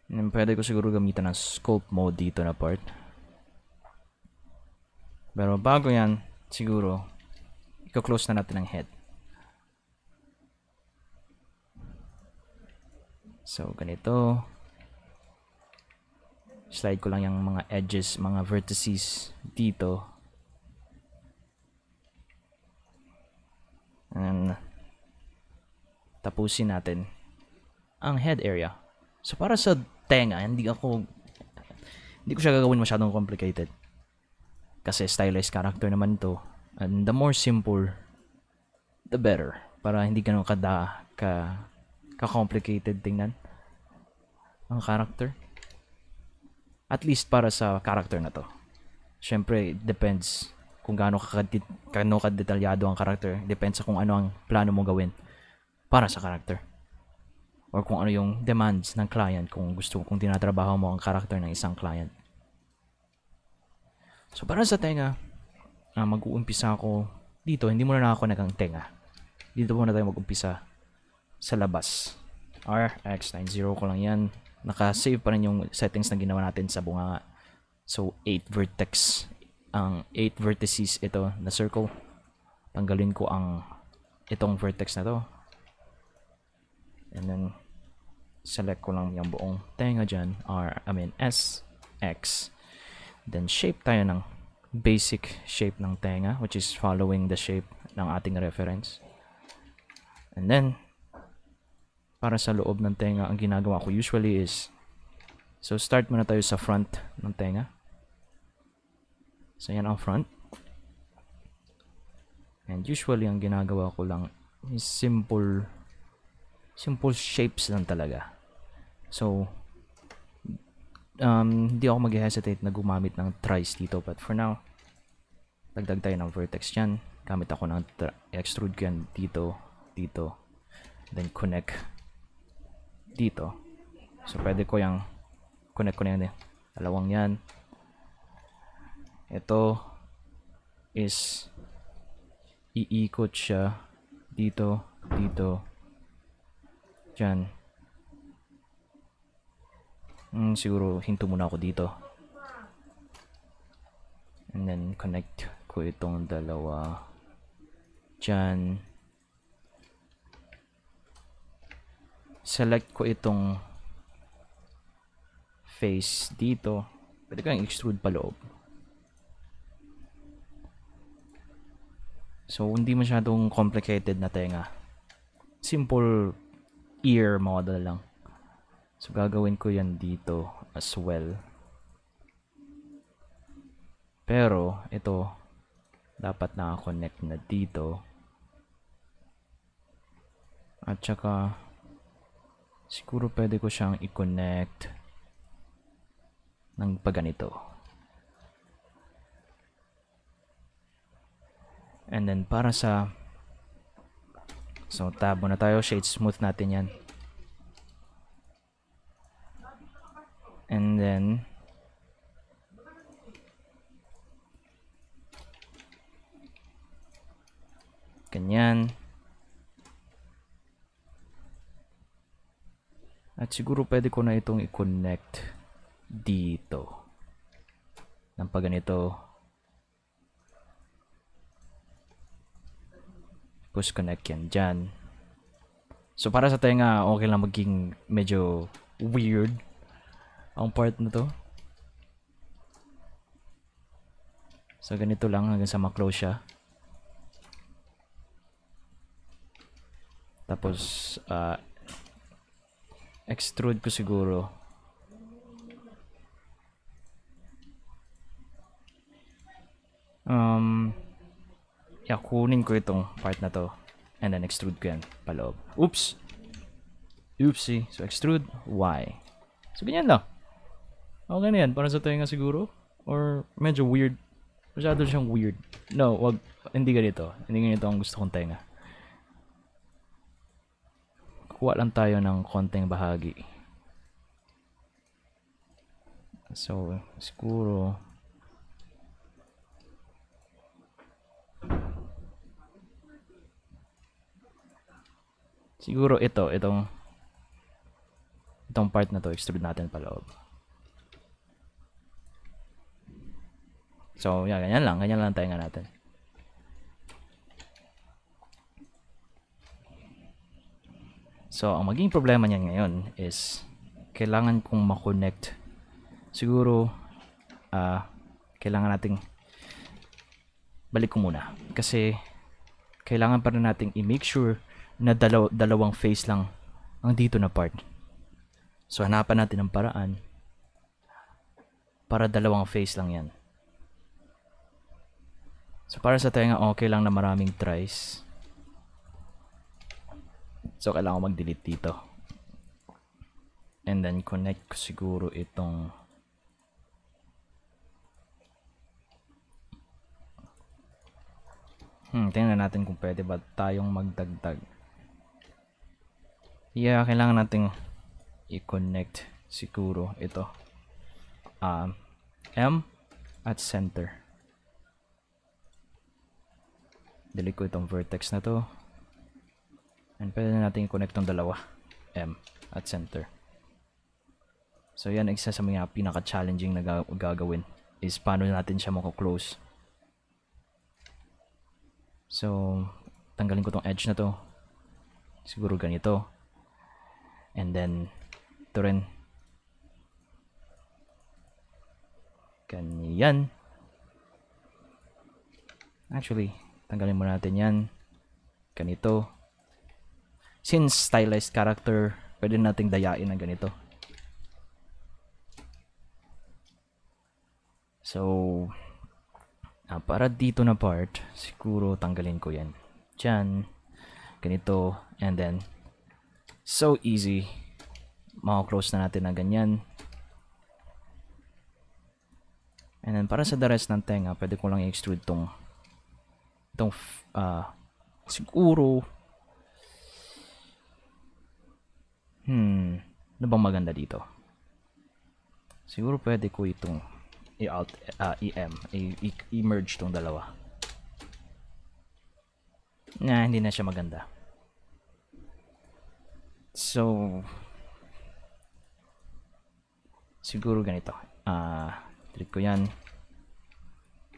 And pwede ko siguro gamitan ng sculpt mode dito na part. Pero bago yan, siguro, i-close na natin ang head. So, ganito. Slide ko lang yung mga edges, mga vertices dito. And tapusin natin ang head area. So, para sa tenga, hindi ko siya gagawin masyadong complicated kasi stylized character naman to, and the more simple the better para hindi ganun ka-complicated tingnan ang character, at least para sa character na to. Syempre it depends kung gaano kadetalyado ang character, depends sa kung ano ang plano mo gawin para sa character or kung ano yung demands ng client, kung tinatrabaho mo ang character ng isang client. So, para sa tenga, mag-uumpisa ako dito. Hindi muna nakakonek ang tenga. Dito muna tayo mag-umpisa sa labas. RX90 ko lang yan. Naka-save pa rin yung settings na ginawa natin sa bunganga. So, 8 vertex. Ang 8 vertices ito na circle. Tanggalin ko ang itong vertex na to. And then, select ko lang yung buong tenga dyan. SX. Then shape tayo ng basic shape ng tenga, which is following the shape ng ating reference. And then para sa loob ng tenga, ang ginagawa ko usually is, so start muna tayo sa front ng tenga. So yan ang front. And usually ang ginagawa ko lang is simple shapes lang talaga. So hindi ako mag-hesitate na gumamit ng tries dito, but for now dagdag tayo ng vertex dyan. Gamit ako ng extrude ko yan dito, then connect dito. So pwede ko yung connect ko na yan, dalawang yan. Ito is iikot siya dito dyan. Siguro hinto muna ako dito. And then connect ko itong dalawa dyan. Select ko itong face dito. Pwede ko yung extrude pa loob. So hindi masyadong complicated na tenga. Simple ear model lang. So, gagawin ko yan dito as well. Pero, ito, dapat naka-connect na dito. At saka, siguro pwede ko siyang i-connect ng pagganito. And then, para sa... So, tabo na tayo. Shade smooth natin yan. And then ganyan. At siguro pwede ko na itong i-connect dito ng pagganito. Push connect yan dyan. So para sa tenga, okay lang maging medyo weird ang part na to. So ganito lang hanggang sa ma-close siya. Tapos extrude ko siguro kunin ko itong part na to and then extrude ko yan paloob. Oopsie. So extrude Y. So ganyan lang. Okay na yan. Para sa tenga siguro. Or medyo weird. Masyado siyang weird. No, wag. Hindi ganito. Hindi ganito ang gusto kong tenga. kuha lang tayo ng konting bahagi. So, siguro ito, itong part na to, extrude natin paloob. So, yeah, ganyan lang tayo nga natin. So, ang maging problema niyan ngayon is kailangan kong ma-connect. Siguro, kailangan nating balik ko muna. Kasi, kailangan pa rin nating i-make sure na dalawang face lang ang dito na part. So, hanapan natin ang paraan para dalawang face lang yan. So, para sa tayo nga, okay lang na maraming tries. So, kailangan ko mag-delete dito. And then, connect ko siguro itong tingnan natin kung pwede ba tayong magdagdag. Yeah, kailangan nating i-connect siguro ito. M at center. Delete ko itong vertex na to. And pwede na natin i-connect ng dalawa, M at center. So yan, isa sa mga pinaka-challenging na gagawin is paano natin siya mako-close. So, tanggalin ko tong edge na to. Siguro ganito. And then, ito rin. Ganyan. Actually, tanggalin muna natin yan. Ganito. Since stylized character, pwede nating dayain ng ganito. So, para dito na part, siguro tanggalin ko yan. Diyan, ganito, and then, so easy. Maka-close na natin na ganyan. And then, para sa the rest ng tenga, pwede ko lang i-extrude itong siguro, ano bang maganda dito? Siguro pwede ko itong i-merge itong dalawa. Nah, hindi na siya maganda. So, siguro ganito. Delete ko yan.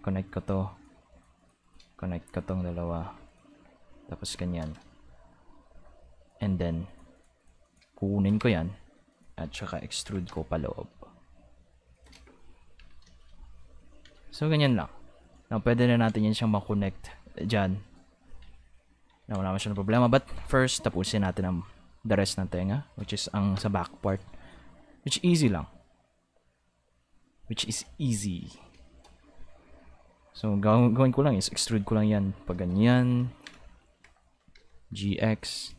Connect ko to. Connect ko tong dalawa. Tapos ganyan. And then, kunin ko yan at saka extrude ko paloob. So, ganyan lang. Now, pwede na natin yan siyang makonect dyan. Now, wala naman siyang problema. But first, tapusin natin ang the rest ng tenga, which is ang sa back part. Which easy lang. Which is easy. So, gawin ko lang is extrude ko lang yan. Pag ganyan. GX.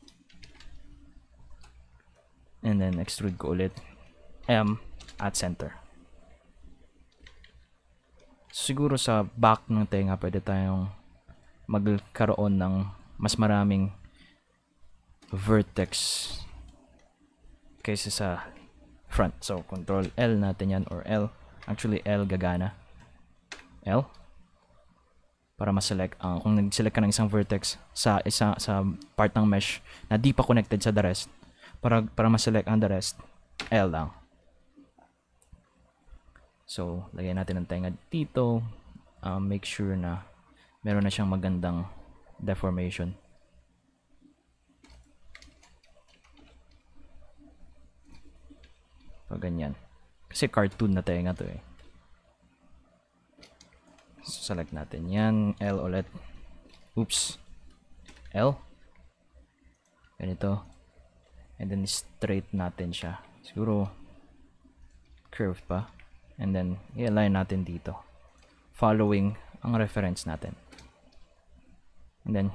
And then, extrude ko ulit. M at center. Siguro sa back ng tenga, pwede tayong magkaroon ng mas maraming vertex kaysa sa front. So, control L natin yan or L. Actually, L gagana. L. Para ma-select. Kung nag-select ka ng isang vertex sa part ng mesh na di pa connected sa the rest, Para ma-select ang the rest, L lang. So, lagyan natin ang tenga dito. Make sure na meron na siyang magandang deformation. Pag ganyan. Kasi cartoon na tenga to eh. So, select natin yan. L ulit. Oops. L. Ganito. And then straight natin siya. Siguro curve pa. And then i-align natin dito. Following ang reference natin. And then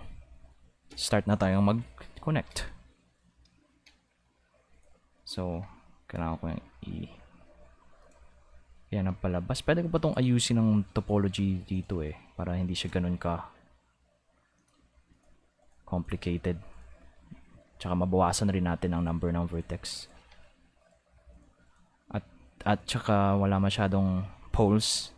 start na tayong mag-connect. So, kailangan ko yung yan ang palabas. Pwede ko pa itong ayusin ng topology dito eh. Para hindi siya ganun ka complicated. Tsaka mabawasan rin natin ang number ng vertex. At tsaka wala masyadong poles.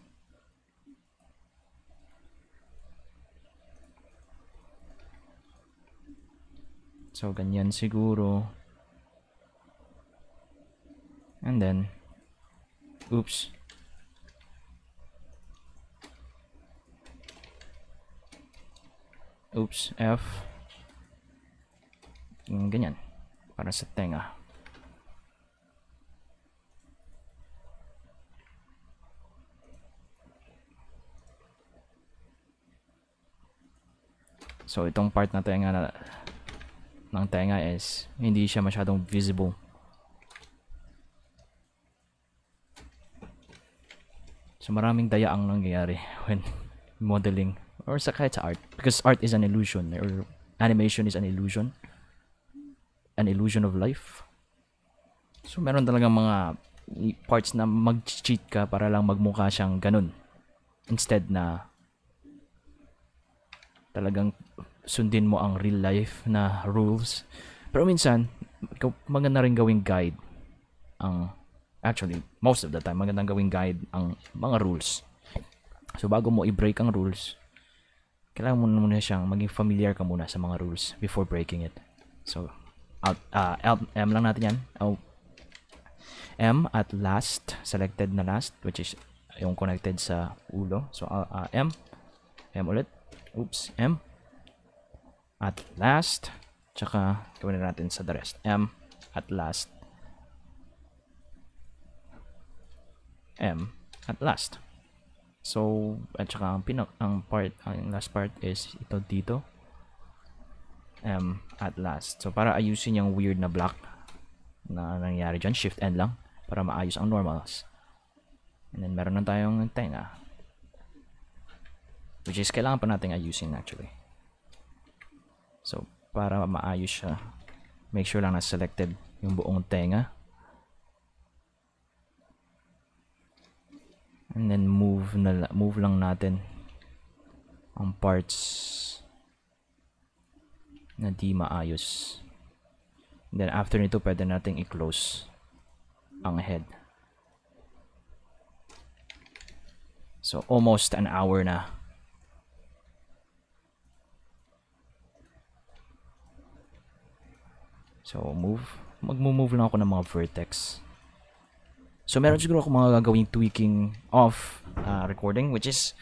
So, ganyan siguro. And then, oops. Oops, F. Ganyan. Para sa tenga. So, itong part na tenga na, ng tenga is hindi siya masyadong visible. So maraming daya ang nangyayari when modeling or sa kahit sa art, because art is an illusion or animation is an illusion of life. So meron talagang mga parts na mag-cheat ka para lang magmukha siyang ganun instead na talagang sundin mo ang real life na rules. Pero minsan maganda rin gawing guide ang actually, most of the time, magandang gawing guide ang mga rules. So, bago mo i-break ang rules, kailangan mo muna siyang maging familiar ka muna sa mga rules before breaking it. So, M lang natin yan. M at last, selected na last, which is yung connected sa ulo. So, M ulit. Oops, M. At last, tsaka gawin natin sa the rest. M at last. M at last. So, at saka ang last part is ito dito. M at last. So, para ayusin yung weird na block na nangyari dyan, shift N lang para maayos ang normals. And then, meron na tayong tenga. Which is, kailangan pa natin ayusin actually. So, para maayos siya, make sure lang na selected yung buong tenga. And then move lang natin ang parts na di maayos. And then after nito pwede nating i-close ang head. So almost an hour na. So move, magmo-move lang ako ng mga vertex. So, meron siguro ako mga gagawing tweaking of recording, which is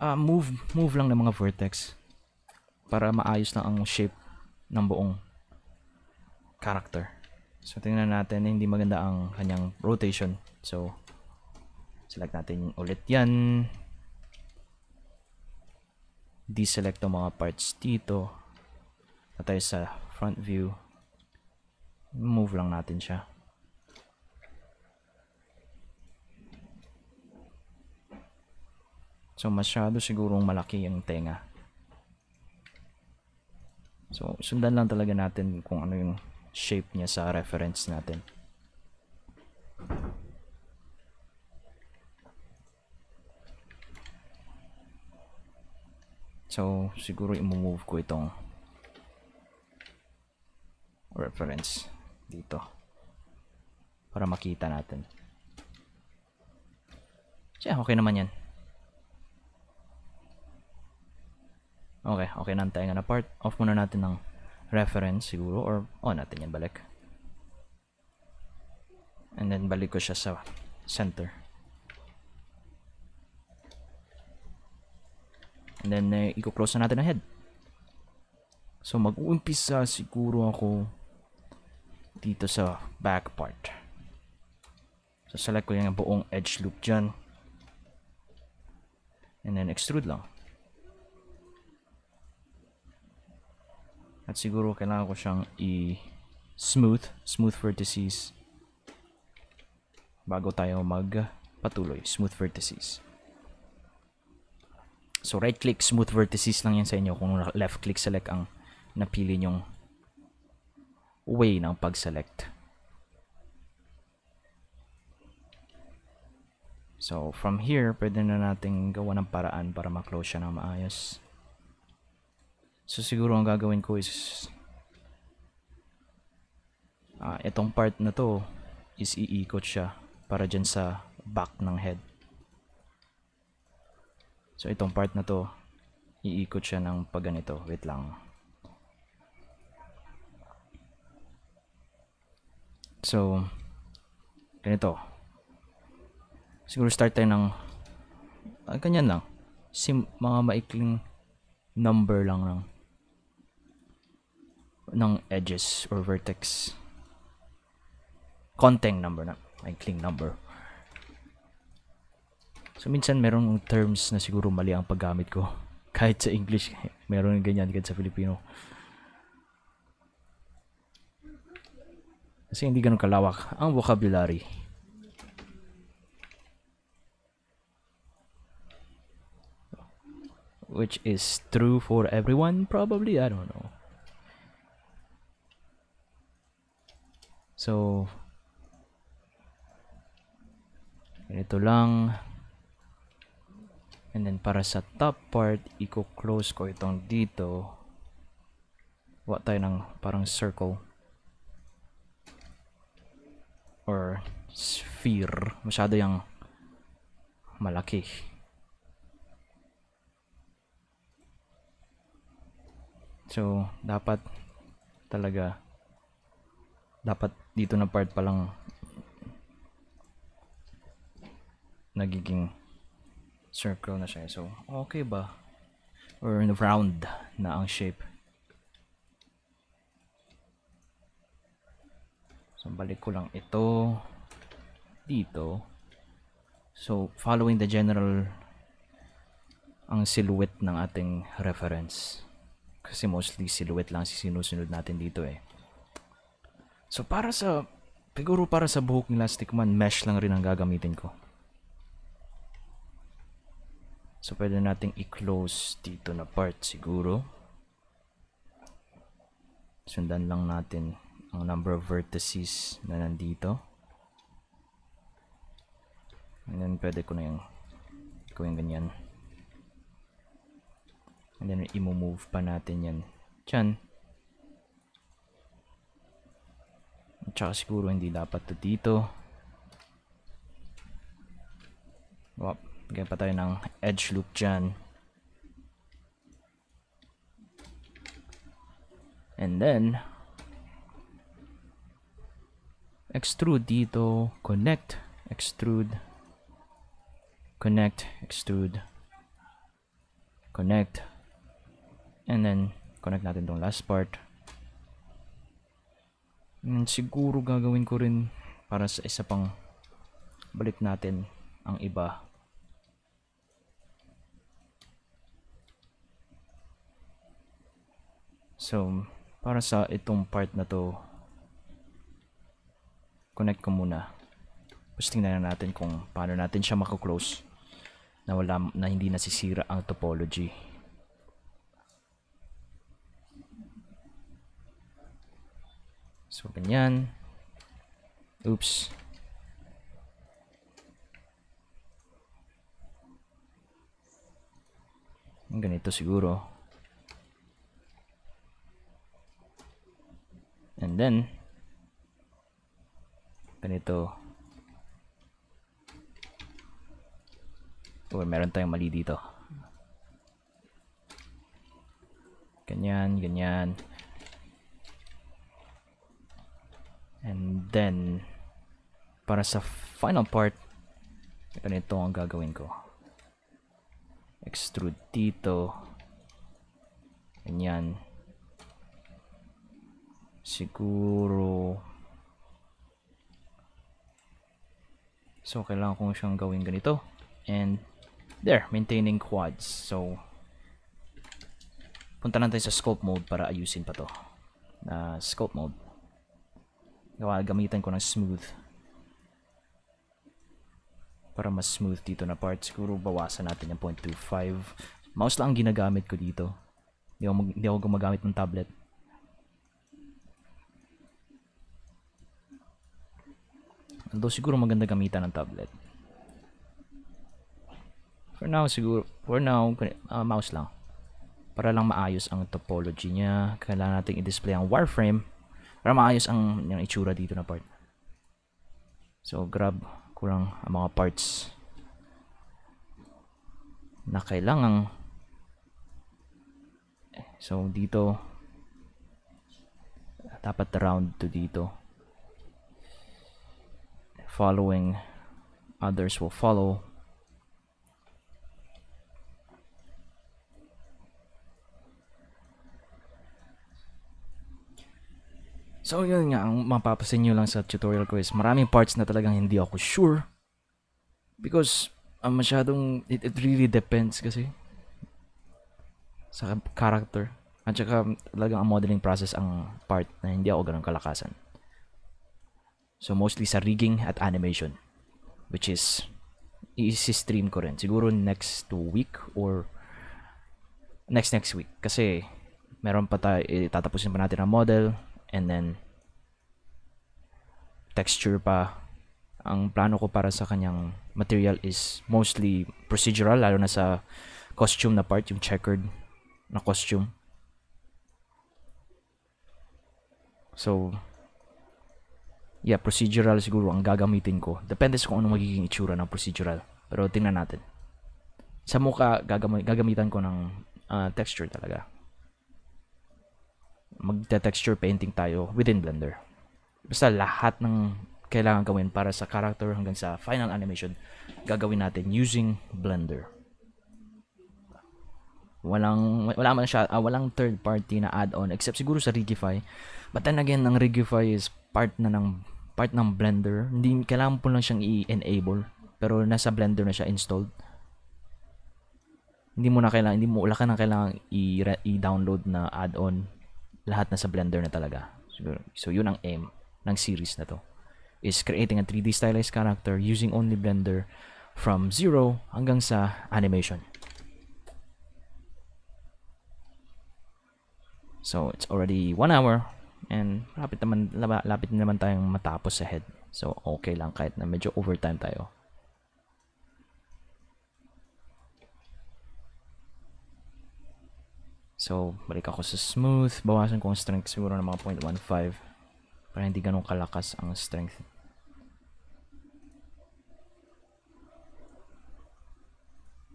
move lang ng mga vertex para maayos lang ang shape ng buong character. So, tingnan natin, hindi maganda ang kanyang rotation. So, select natin ulit yan. Deselect ang mga parts dito. At tayo sa front view. Move lang natin siya. So, masyado sigurong malaki yung tenga. So, sundan lang talaga natin kung ano yung shape niya sa reference natin. So, siguro i-move ko itong reference dito para makita natin. So, okay naman yan. Okay, okay na ang tenga na part. Off muna natin ng reference siguro or on natin yan balik. And then balik ko siya sa center. And then i-close na natin ang head. So mag-uumpisa siguro ako dito sa back part. So select ko yung buong edge loop dyan. And then extrude lang. At siguro kailangan ko siyang i-smooth vertices bago tayo magpatuloy. Smooth vertices. So right click, smooth vertices lang yan sa inyo kung left click select ang napili nyong way ng pag-select. So from here, pwede na natin gawa ng paraan para ma-close siya ng maayos. So siguro ang gagawin ko is itong part na to is iikot siya para dyan sa back ng head. So itong part na to iikot siya ng pagganito. Wait lang. So ganito. Siguro start tayo ng ganyan lang. Mga maikling number lang ng edges or vertex. Konting number na. Maikling number. So minsan merong terms na siguro mali ang paggamit ko. Kahit sa English, meron ganyan kahit sa Filipino. Kasi hindi ganun kalawak ang vocabulary. Which is true for everyone probably, I don't know. So ganito lang. And then para sa top part, i-close ko itong dito. Huwag tayo ng parang circle or sphere. Masyado yung malaki. So dapat talaga dito na part palang nagiging circle na siya. So, okay ba? Or round na ang shape. So, balik ko lang ito dito. So, following the general ang silhouette ng ating reference. Kasi mostly silhouette lang sinusunod natin dito eh. So, siguro para sa buhok ni Lastikman, mesh lang rin ang gagamitin ko. So, pwede nating i-close dito na part siguro. Sundan lang natin ang number of vertices na nandito. And then, pwede ko na yung gawin ganyan. And then, i-move pa natin yan dyan. At saka siguro hindi dapat to dito. Wop. Bigyan pa tayo ng edge loop dyan. And then, extrude dito, connect, extrude, connect, and then connect natin tong last part. And siguro gagawin ko rin para sa isa pang balik natin ang iba. So, para sa itong part na to, connect ko muna. Tapos tingnan natin kung paano natin siya mako-close na hindi nasisira ang topology. So, ganyan. Oops. Ganito siguro. And then, ganito. Or meron tayong mali dito. Ganyan, ganyan. And then, para sa final part, ganito ang gagawin ko. Extrude dito. Ganyan. Siguro. So, kailangan kong siyang gawin ganito. And there, maintaining quads. So, punta lang tayo sa sculpt mode para ayusin pa to. Sculpt mode. Gamitan ko ng smooth. Para mas smooth dito na part. Siguro bawasan natin yung 0.25. Mouse lang ang ginagamit ko dito. Hindi ako gumagamit ng tablet. Although siguro maganda gamitan ng tablet. For now, mouse lang. Para lang maayos ang topology niya. Kailangan nating i-display ang wireframe para maayos ang yung itsura dito na part. So grab kurang ang mga parts na kailangan. So dito dapat round to dito, following others will follow. So yun nga, ang mapapasin nyo lang sa tutorial ko is maraming parts na talagang hindi ako sure because masyadong it really depends kasi sa character at saka talagang ang modeling process ang part na hindi ako ganun kalakasan. So mostly sa rigging at animation, which is i-stream ko rin siguro next week kasi meron pa tayo, itatapusin pa natin ang model. And then, texture pa. Ang plano ko para sa kanyang material is mostly procedural, lalo na sa costume na part, yung checkered na costume. So, yeah, procedural siguro ang gagamitin ko. Depende sa kung ano magiging itsura ng procedural. Pero tingnan natin. Sa mukha, gagamitan ko ng texture talaga. Magte-texture painting tayo within Blender. Basta lahat ng kailangan gawin para sa character hanggang sa final animation, gagawin natin using Blender. Walang third party na add-on except siguro sa Rigify. But then again, ang Rigify is part ng Blender. Hindi kailangan po lang siyang i-enable, pero nasa Blender na siya installed. Wala ka nang kailangan i-download na add-on. Lahat na sa Blender na talaga. So yun ang aim ng series na to, is creating a 3D stylized character using only Blender from zero hanggang sa animation. So it's already 1 hour and lapit naman tayong matapos sa head. So okay lang kahit na medyo overtime tayo. So, balik ako sa smooth. Bawasan ko ang strength siguro ng mga 0.15 para hindi ganun kalakas ang strength.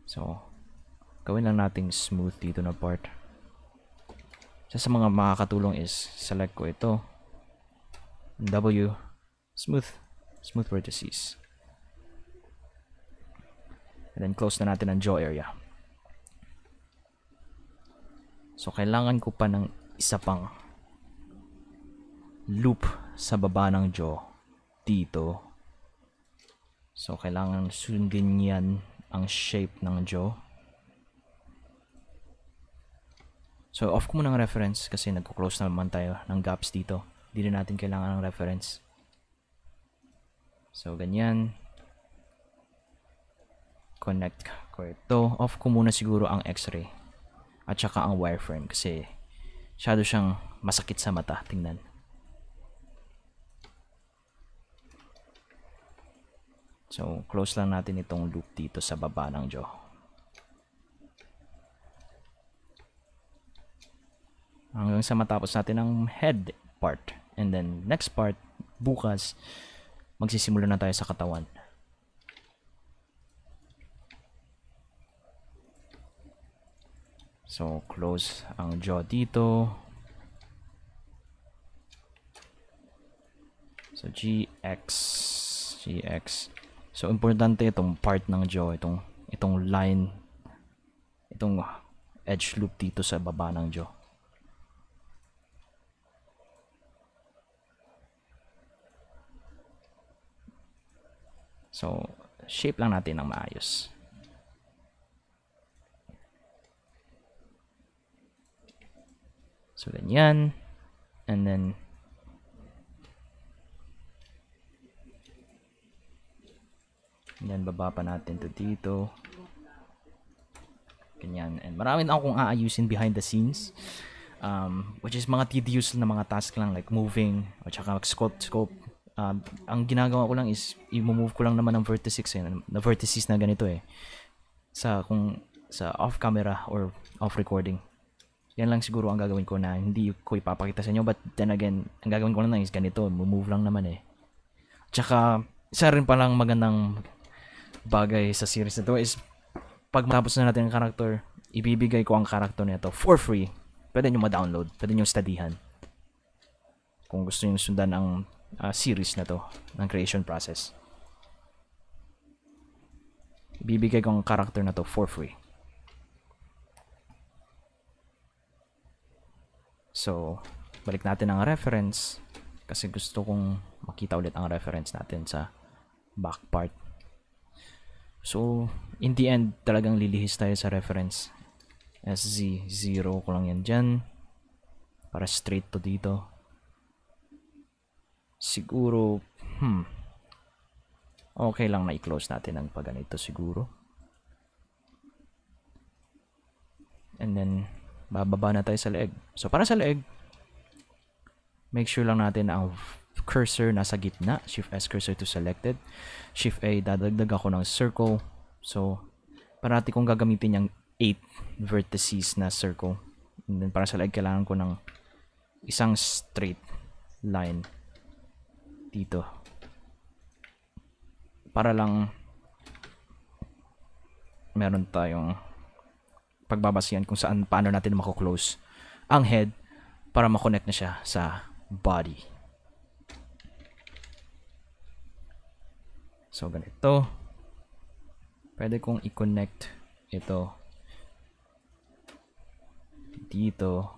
So, gawin lang nating smooth dito na part. Sa mga makakatulong is, select ko ito. W, smooth vertices. And then, close na natin ang jaw area. So, kailangan ko pa ng isa pang loop sa baba ng jaw dito. So, kailangan sundin yan ang shape ng jaw. So, off ko muna ng reference kasi nagko-close na naman tayo ng gaps dito. Hindi na natin kailangan ng reference. So, ganyan. Connect ko ito. Off ko muna siguro ang x-ray. At saka ang wireframe kasi masyado siyang masakit sa mata. Tingnan. So, close lang natin itong loop dito sa baba ng jaw. Hanggang sa matapos natin ang head part. And then, next part, bukas, magsisimula na tayo sa katawan. So, close ang jaw dito. So, GX. So, importante itong part ng jaw, itong line, itong edge loop dito sa baba ng jaw. So, shape lang natin ng maayos. So, ganyan. And then, baba pa natin to dito. Ganyan. And marami na akong aayusin behind the scenes. Which is mga tedious na mga task lang like moving at saka scope. Ang ginagawa ko lang is i-move ko lang naman ng vertices. Na vertices na ganito eh. Sa off camera or off recording. Yan lang siguro ang gagawin ko na hindi ko ipapakita sa inyo. But then again, ang gagawin ko lang is ganito. Move lang naman eh. Tsaka, isa rin palang magandang bagay sa series na to is pag matapos na natin ang character, ibibigay ko ang character nito for free. Pwede nyo ma-download. Pwede nyo studyhan. Kung gusto nyo sundan ang series na to, ng creation process. Ibibigay ko ang character na to for free. So, balik natin ang reference. Kasi gusto kong makita ulit ang reference natin sa back part. So, in the end, talagang lilihis tayo sa reference. SZ0 ko lang yan dyan. Para straight to dito. Siguro, okay lang na i-close natin ang pagganito siguro. And then, bababa na tayo sa leeg. So, para sa leeg, make sure lang natin ang cursor nasa gitna. Shift S cursor to selected. Shift A, dadagdag ako ng circle. So, parati kong gagamitin yung 8 vertices na circle. And then, para sa leg, kailangan ko ng isang straight line dito. Para lang meron tayong pagbabasihan kung saan, paano natin makuklose ang head para makonect na siya sa body. So, ganito. Pwede kong i-connect ito dito.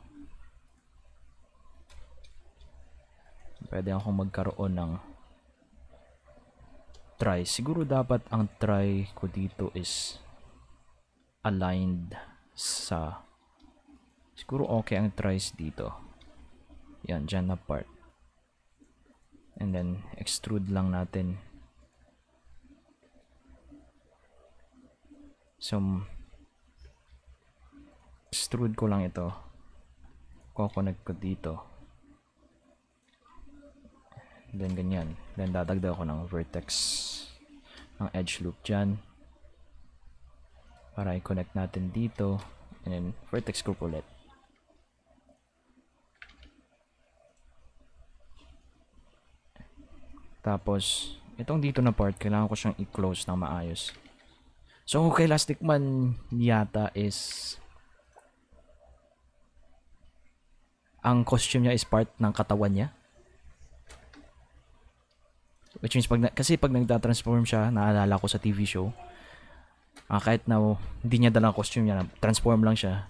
Pwede akong magkaroon ng try. Siguro dapat ang try ko dito is aligned sa... Siguro okay ang tries dito. Yan, dyan na part. And then, extrude lang natin. So, extrude ko lang ito. Kukonect ko dito. Then, ganyan. Then, dadagdag ko ng vertex. Ng edge loop dyan. Para i-connect natin dito. And then, vertex group ulit. Tapos, itong dito na part, kailangan ko siyang i-close ng maayos. So, kay Lastikman yata is ang costume niya is part ng katawan niya. Which means, kasi pag nagda-transform siya, naalala ko sa TV show, kahit na hindi niya dalang costume niya, transform lang siya.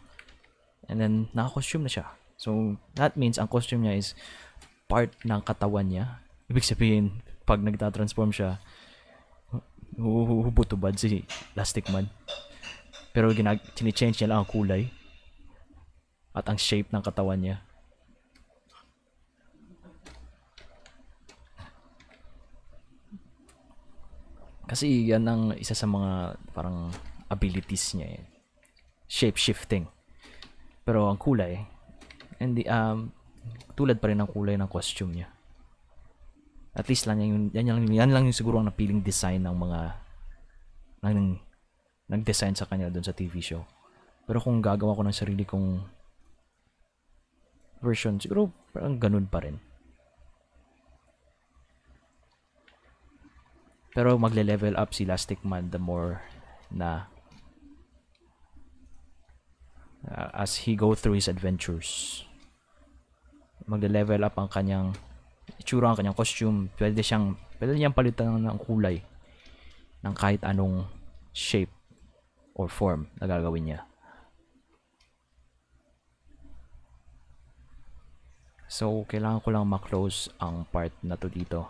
And then, naka-costume na siya. So, that means, ang costume niya is part ng katawan niya. Ibig sabihin, pag nagta-transform siya, hubutubad si Lastikman. Pero change niya lang ang kulay at ang shape ng katawan niya. Kasi yan ang isa sa mga parang abilities niya. Eh. Shape-shifting. Pero ang kulay, hindi, tulad pa rin ang kulay ng costume niya. At least lang yan lang yung siguro ang napiling design ng mga nag-design sa kanya doon sa TV show. Pero kung gagawa ko ng sarili kong version, siguro parang ganun pa rin. Pero magle-level up si Lastikman the more na as he go through his adventures. Magle-level up ang kanyang itsura, ang kanyang costume. Pwede niyang palitan ng kulay ng kahit anong shape or form na gagawin niya. So, kailangan ko lang ma-close ang part na to dito.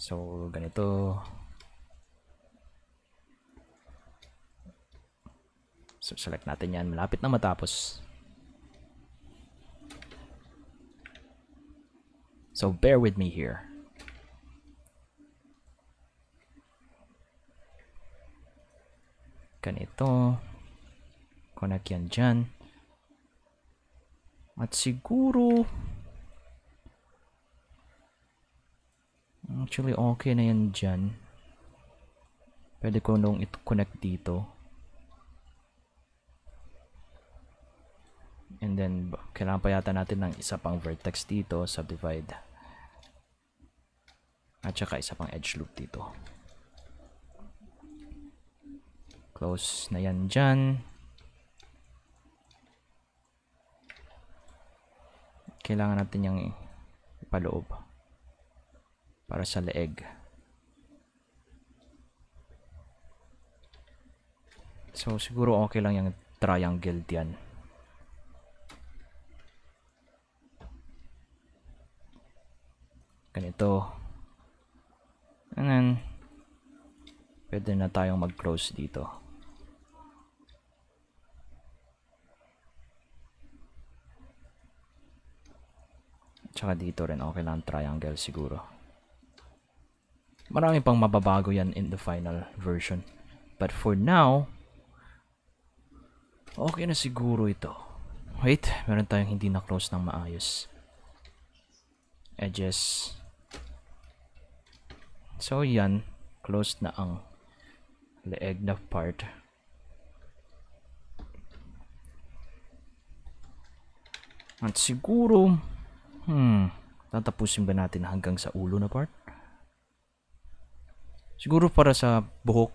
So, ganito. So, select natin yan. Malapit na matapos. So, bear with me here. Ganito. Connect yan dyan. At siguro... Actually, okay na yan dyan. Pwede ko nung i-connect dito. And then, kailangan pa yata natin ng isa pang vertex dito, subdivide. At saka isa pang edge loop dito. Close na yan dyan. Kailangan natin yung ipaloob para sa leeg. So, siguro okay lang yung triangle diyan. Ganito. And then, pwede na tayong mag-close dito. Tsaka dito rin, okay lang triangle siguro. Marami pang mababago yan in the final version. But for now, okay na siguro ito. Wait, meron tayong hindi na-close ng maayos. Edges. So yan, close na ang leeg na part. At siguro, tatapusin ba natin hanggang sa ulo na part? Siguro para sa buhok,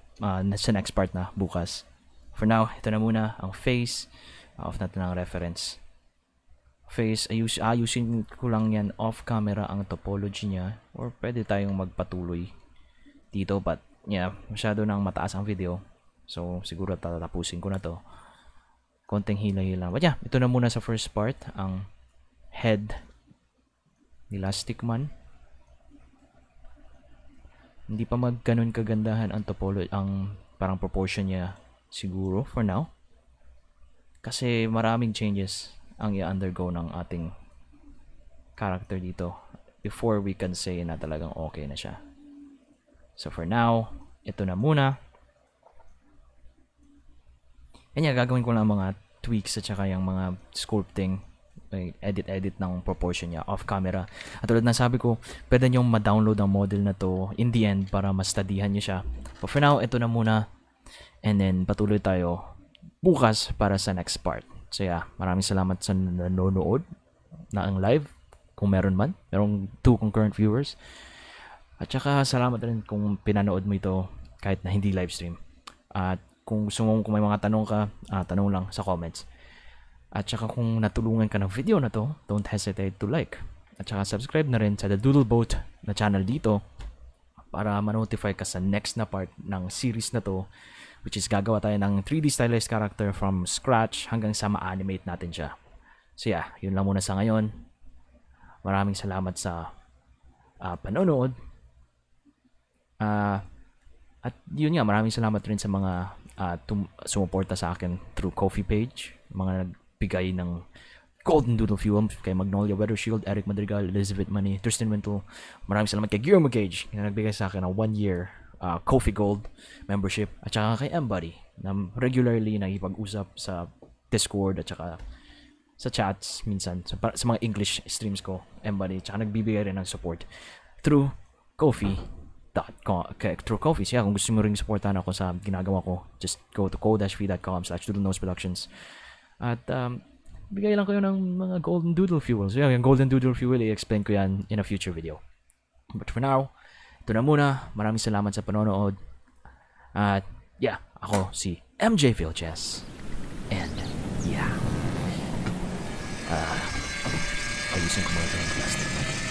sa next part na bukas. For now, ito na muna ang face. Off natin ang reference. Face, ayusin ko lang yan off camera ang topology niya. Or pwede tayong magpatuloy dito. But yeah, masyado nang mataas ang video. So siguro tatapusin ko na to. Konting hila-hila. But yeah, ito na muna sa first part. Ang head ni Lastikman. Hindi pa magganon kagandahan ang topology, ang parang proportion niya siguro for now. Kasi maraming changes ang i-undergo ng ating character dito before we can say na talagang okay na siya. So for now, ito na muna. Yan nga, gagawin ko lang mga tweaks at saka yung mga sculpting, edit ng proportion niya off camera. At tulad na sabi ko, pwede niyong ma-download ang model na to in the end para mastudyhan niyo siya. But for now, ito na muna, and then patuloy tayo bukas para sa next part. So yeah, maraming salamat sa nanonood na ang live, kung meron man, merong 2 concurrent viewers. At saka salamat rin kung pinanood mo ito kahit na hindi live stream. At kung gusto mong, kung may mga tanong ka, tanong lang sa comments. At saka kung natulungan ka ng video na to, don't hesitate to like. At saka subscribe na rin sa The Doodle Boat na channel dito para ma-notify ka sa next na part ng series na to, which is gagawa tayo ng 3D stylized character from scratch hanggang sa ma-animate natin siya. So yeah, yun lang muna sa ngayon. Maraming salamat sa panonood. At yun nga, maraming salamat rin sa mga sumuporta sa akin through Ko-fi page. Mga nagbigay ng Golden Doodle Fuel kay Magnolia Weatherfield, Erick Madrigal, Elizabeth Munie, Tristan Wintle. Maraming salamat kay GulliermoGage na nagbigay sa akin ng 1-year Ko-fi Gold membership. At saka kay M-Buddy na regularly nagipag-usap sa Discord at saka sa chats minsan sa mga English streams ko. M-Buddy at saka nagbibigay rin ng support through Ko-fi. Kung gusto mo rin supportan ako sa ginagawa ko, just go to ko-fi.com/doodle-nose productions. At bigay lang kayo ng mga Golden Doodle Fuel. So yung Golden Doodle Fuel, i-explain ko yan in a future video. But for now, ito na muna. Maraming salamat sa panonood. At yeah, ako si MJ Vilches. And yeah, ayusin ko muna ito ng plastic.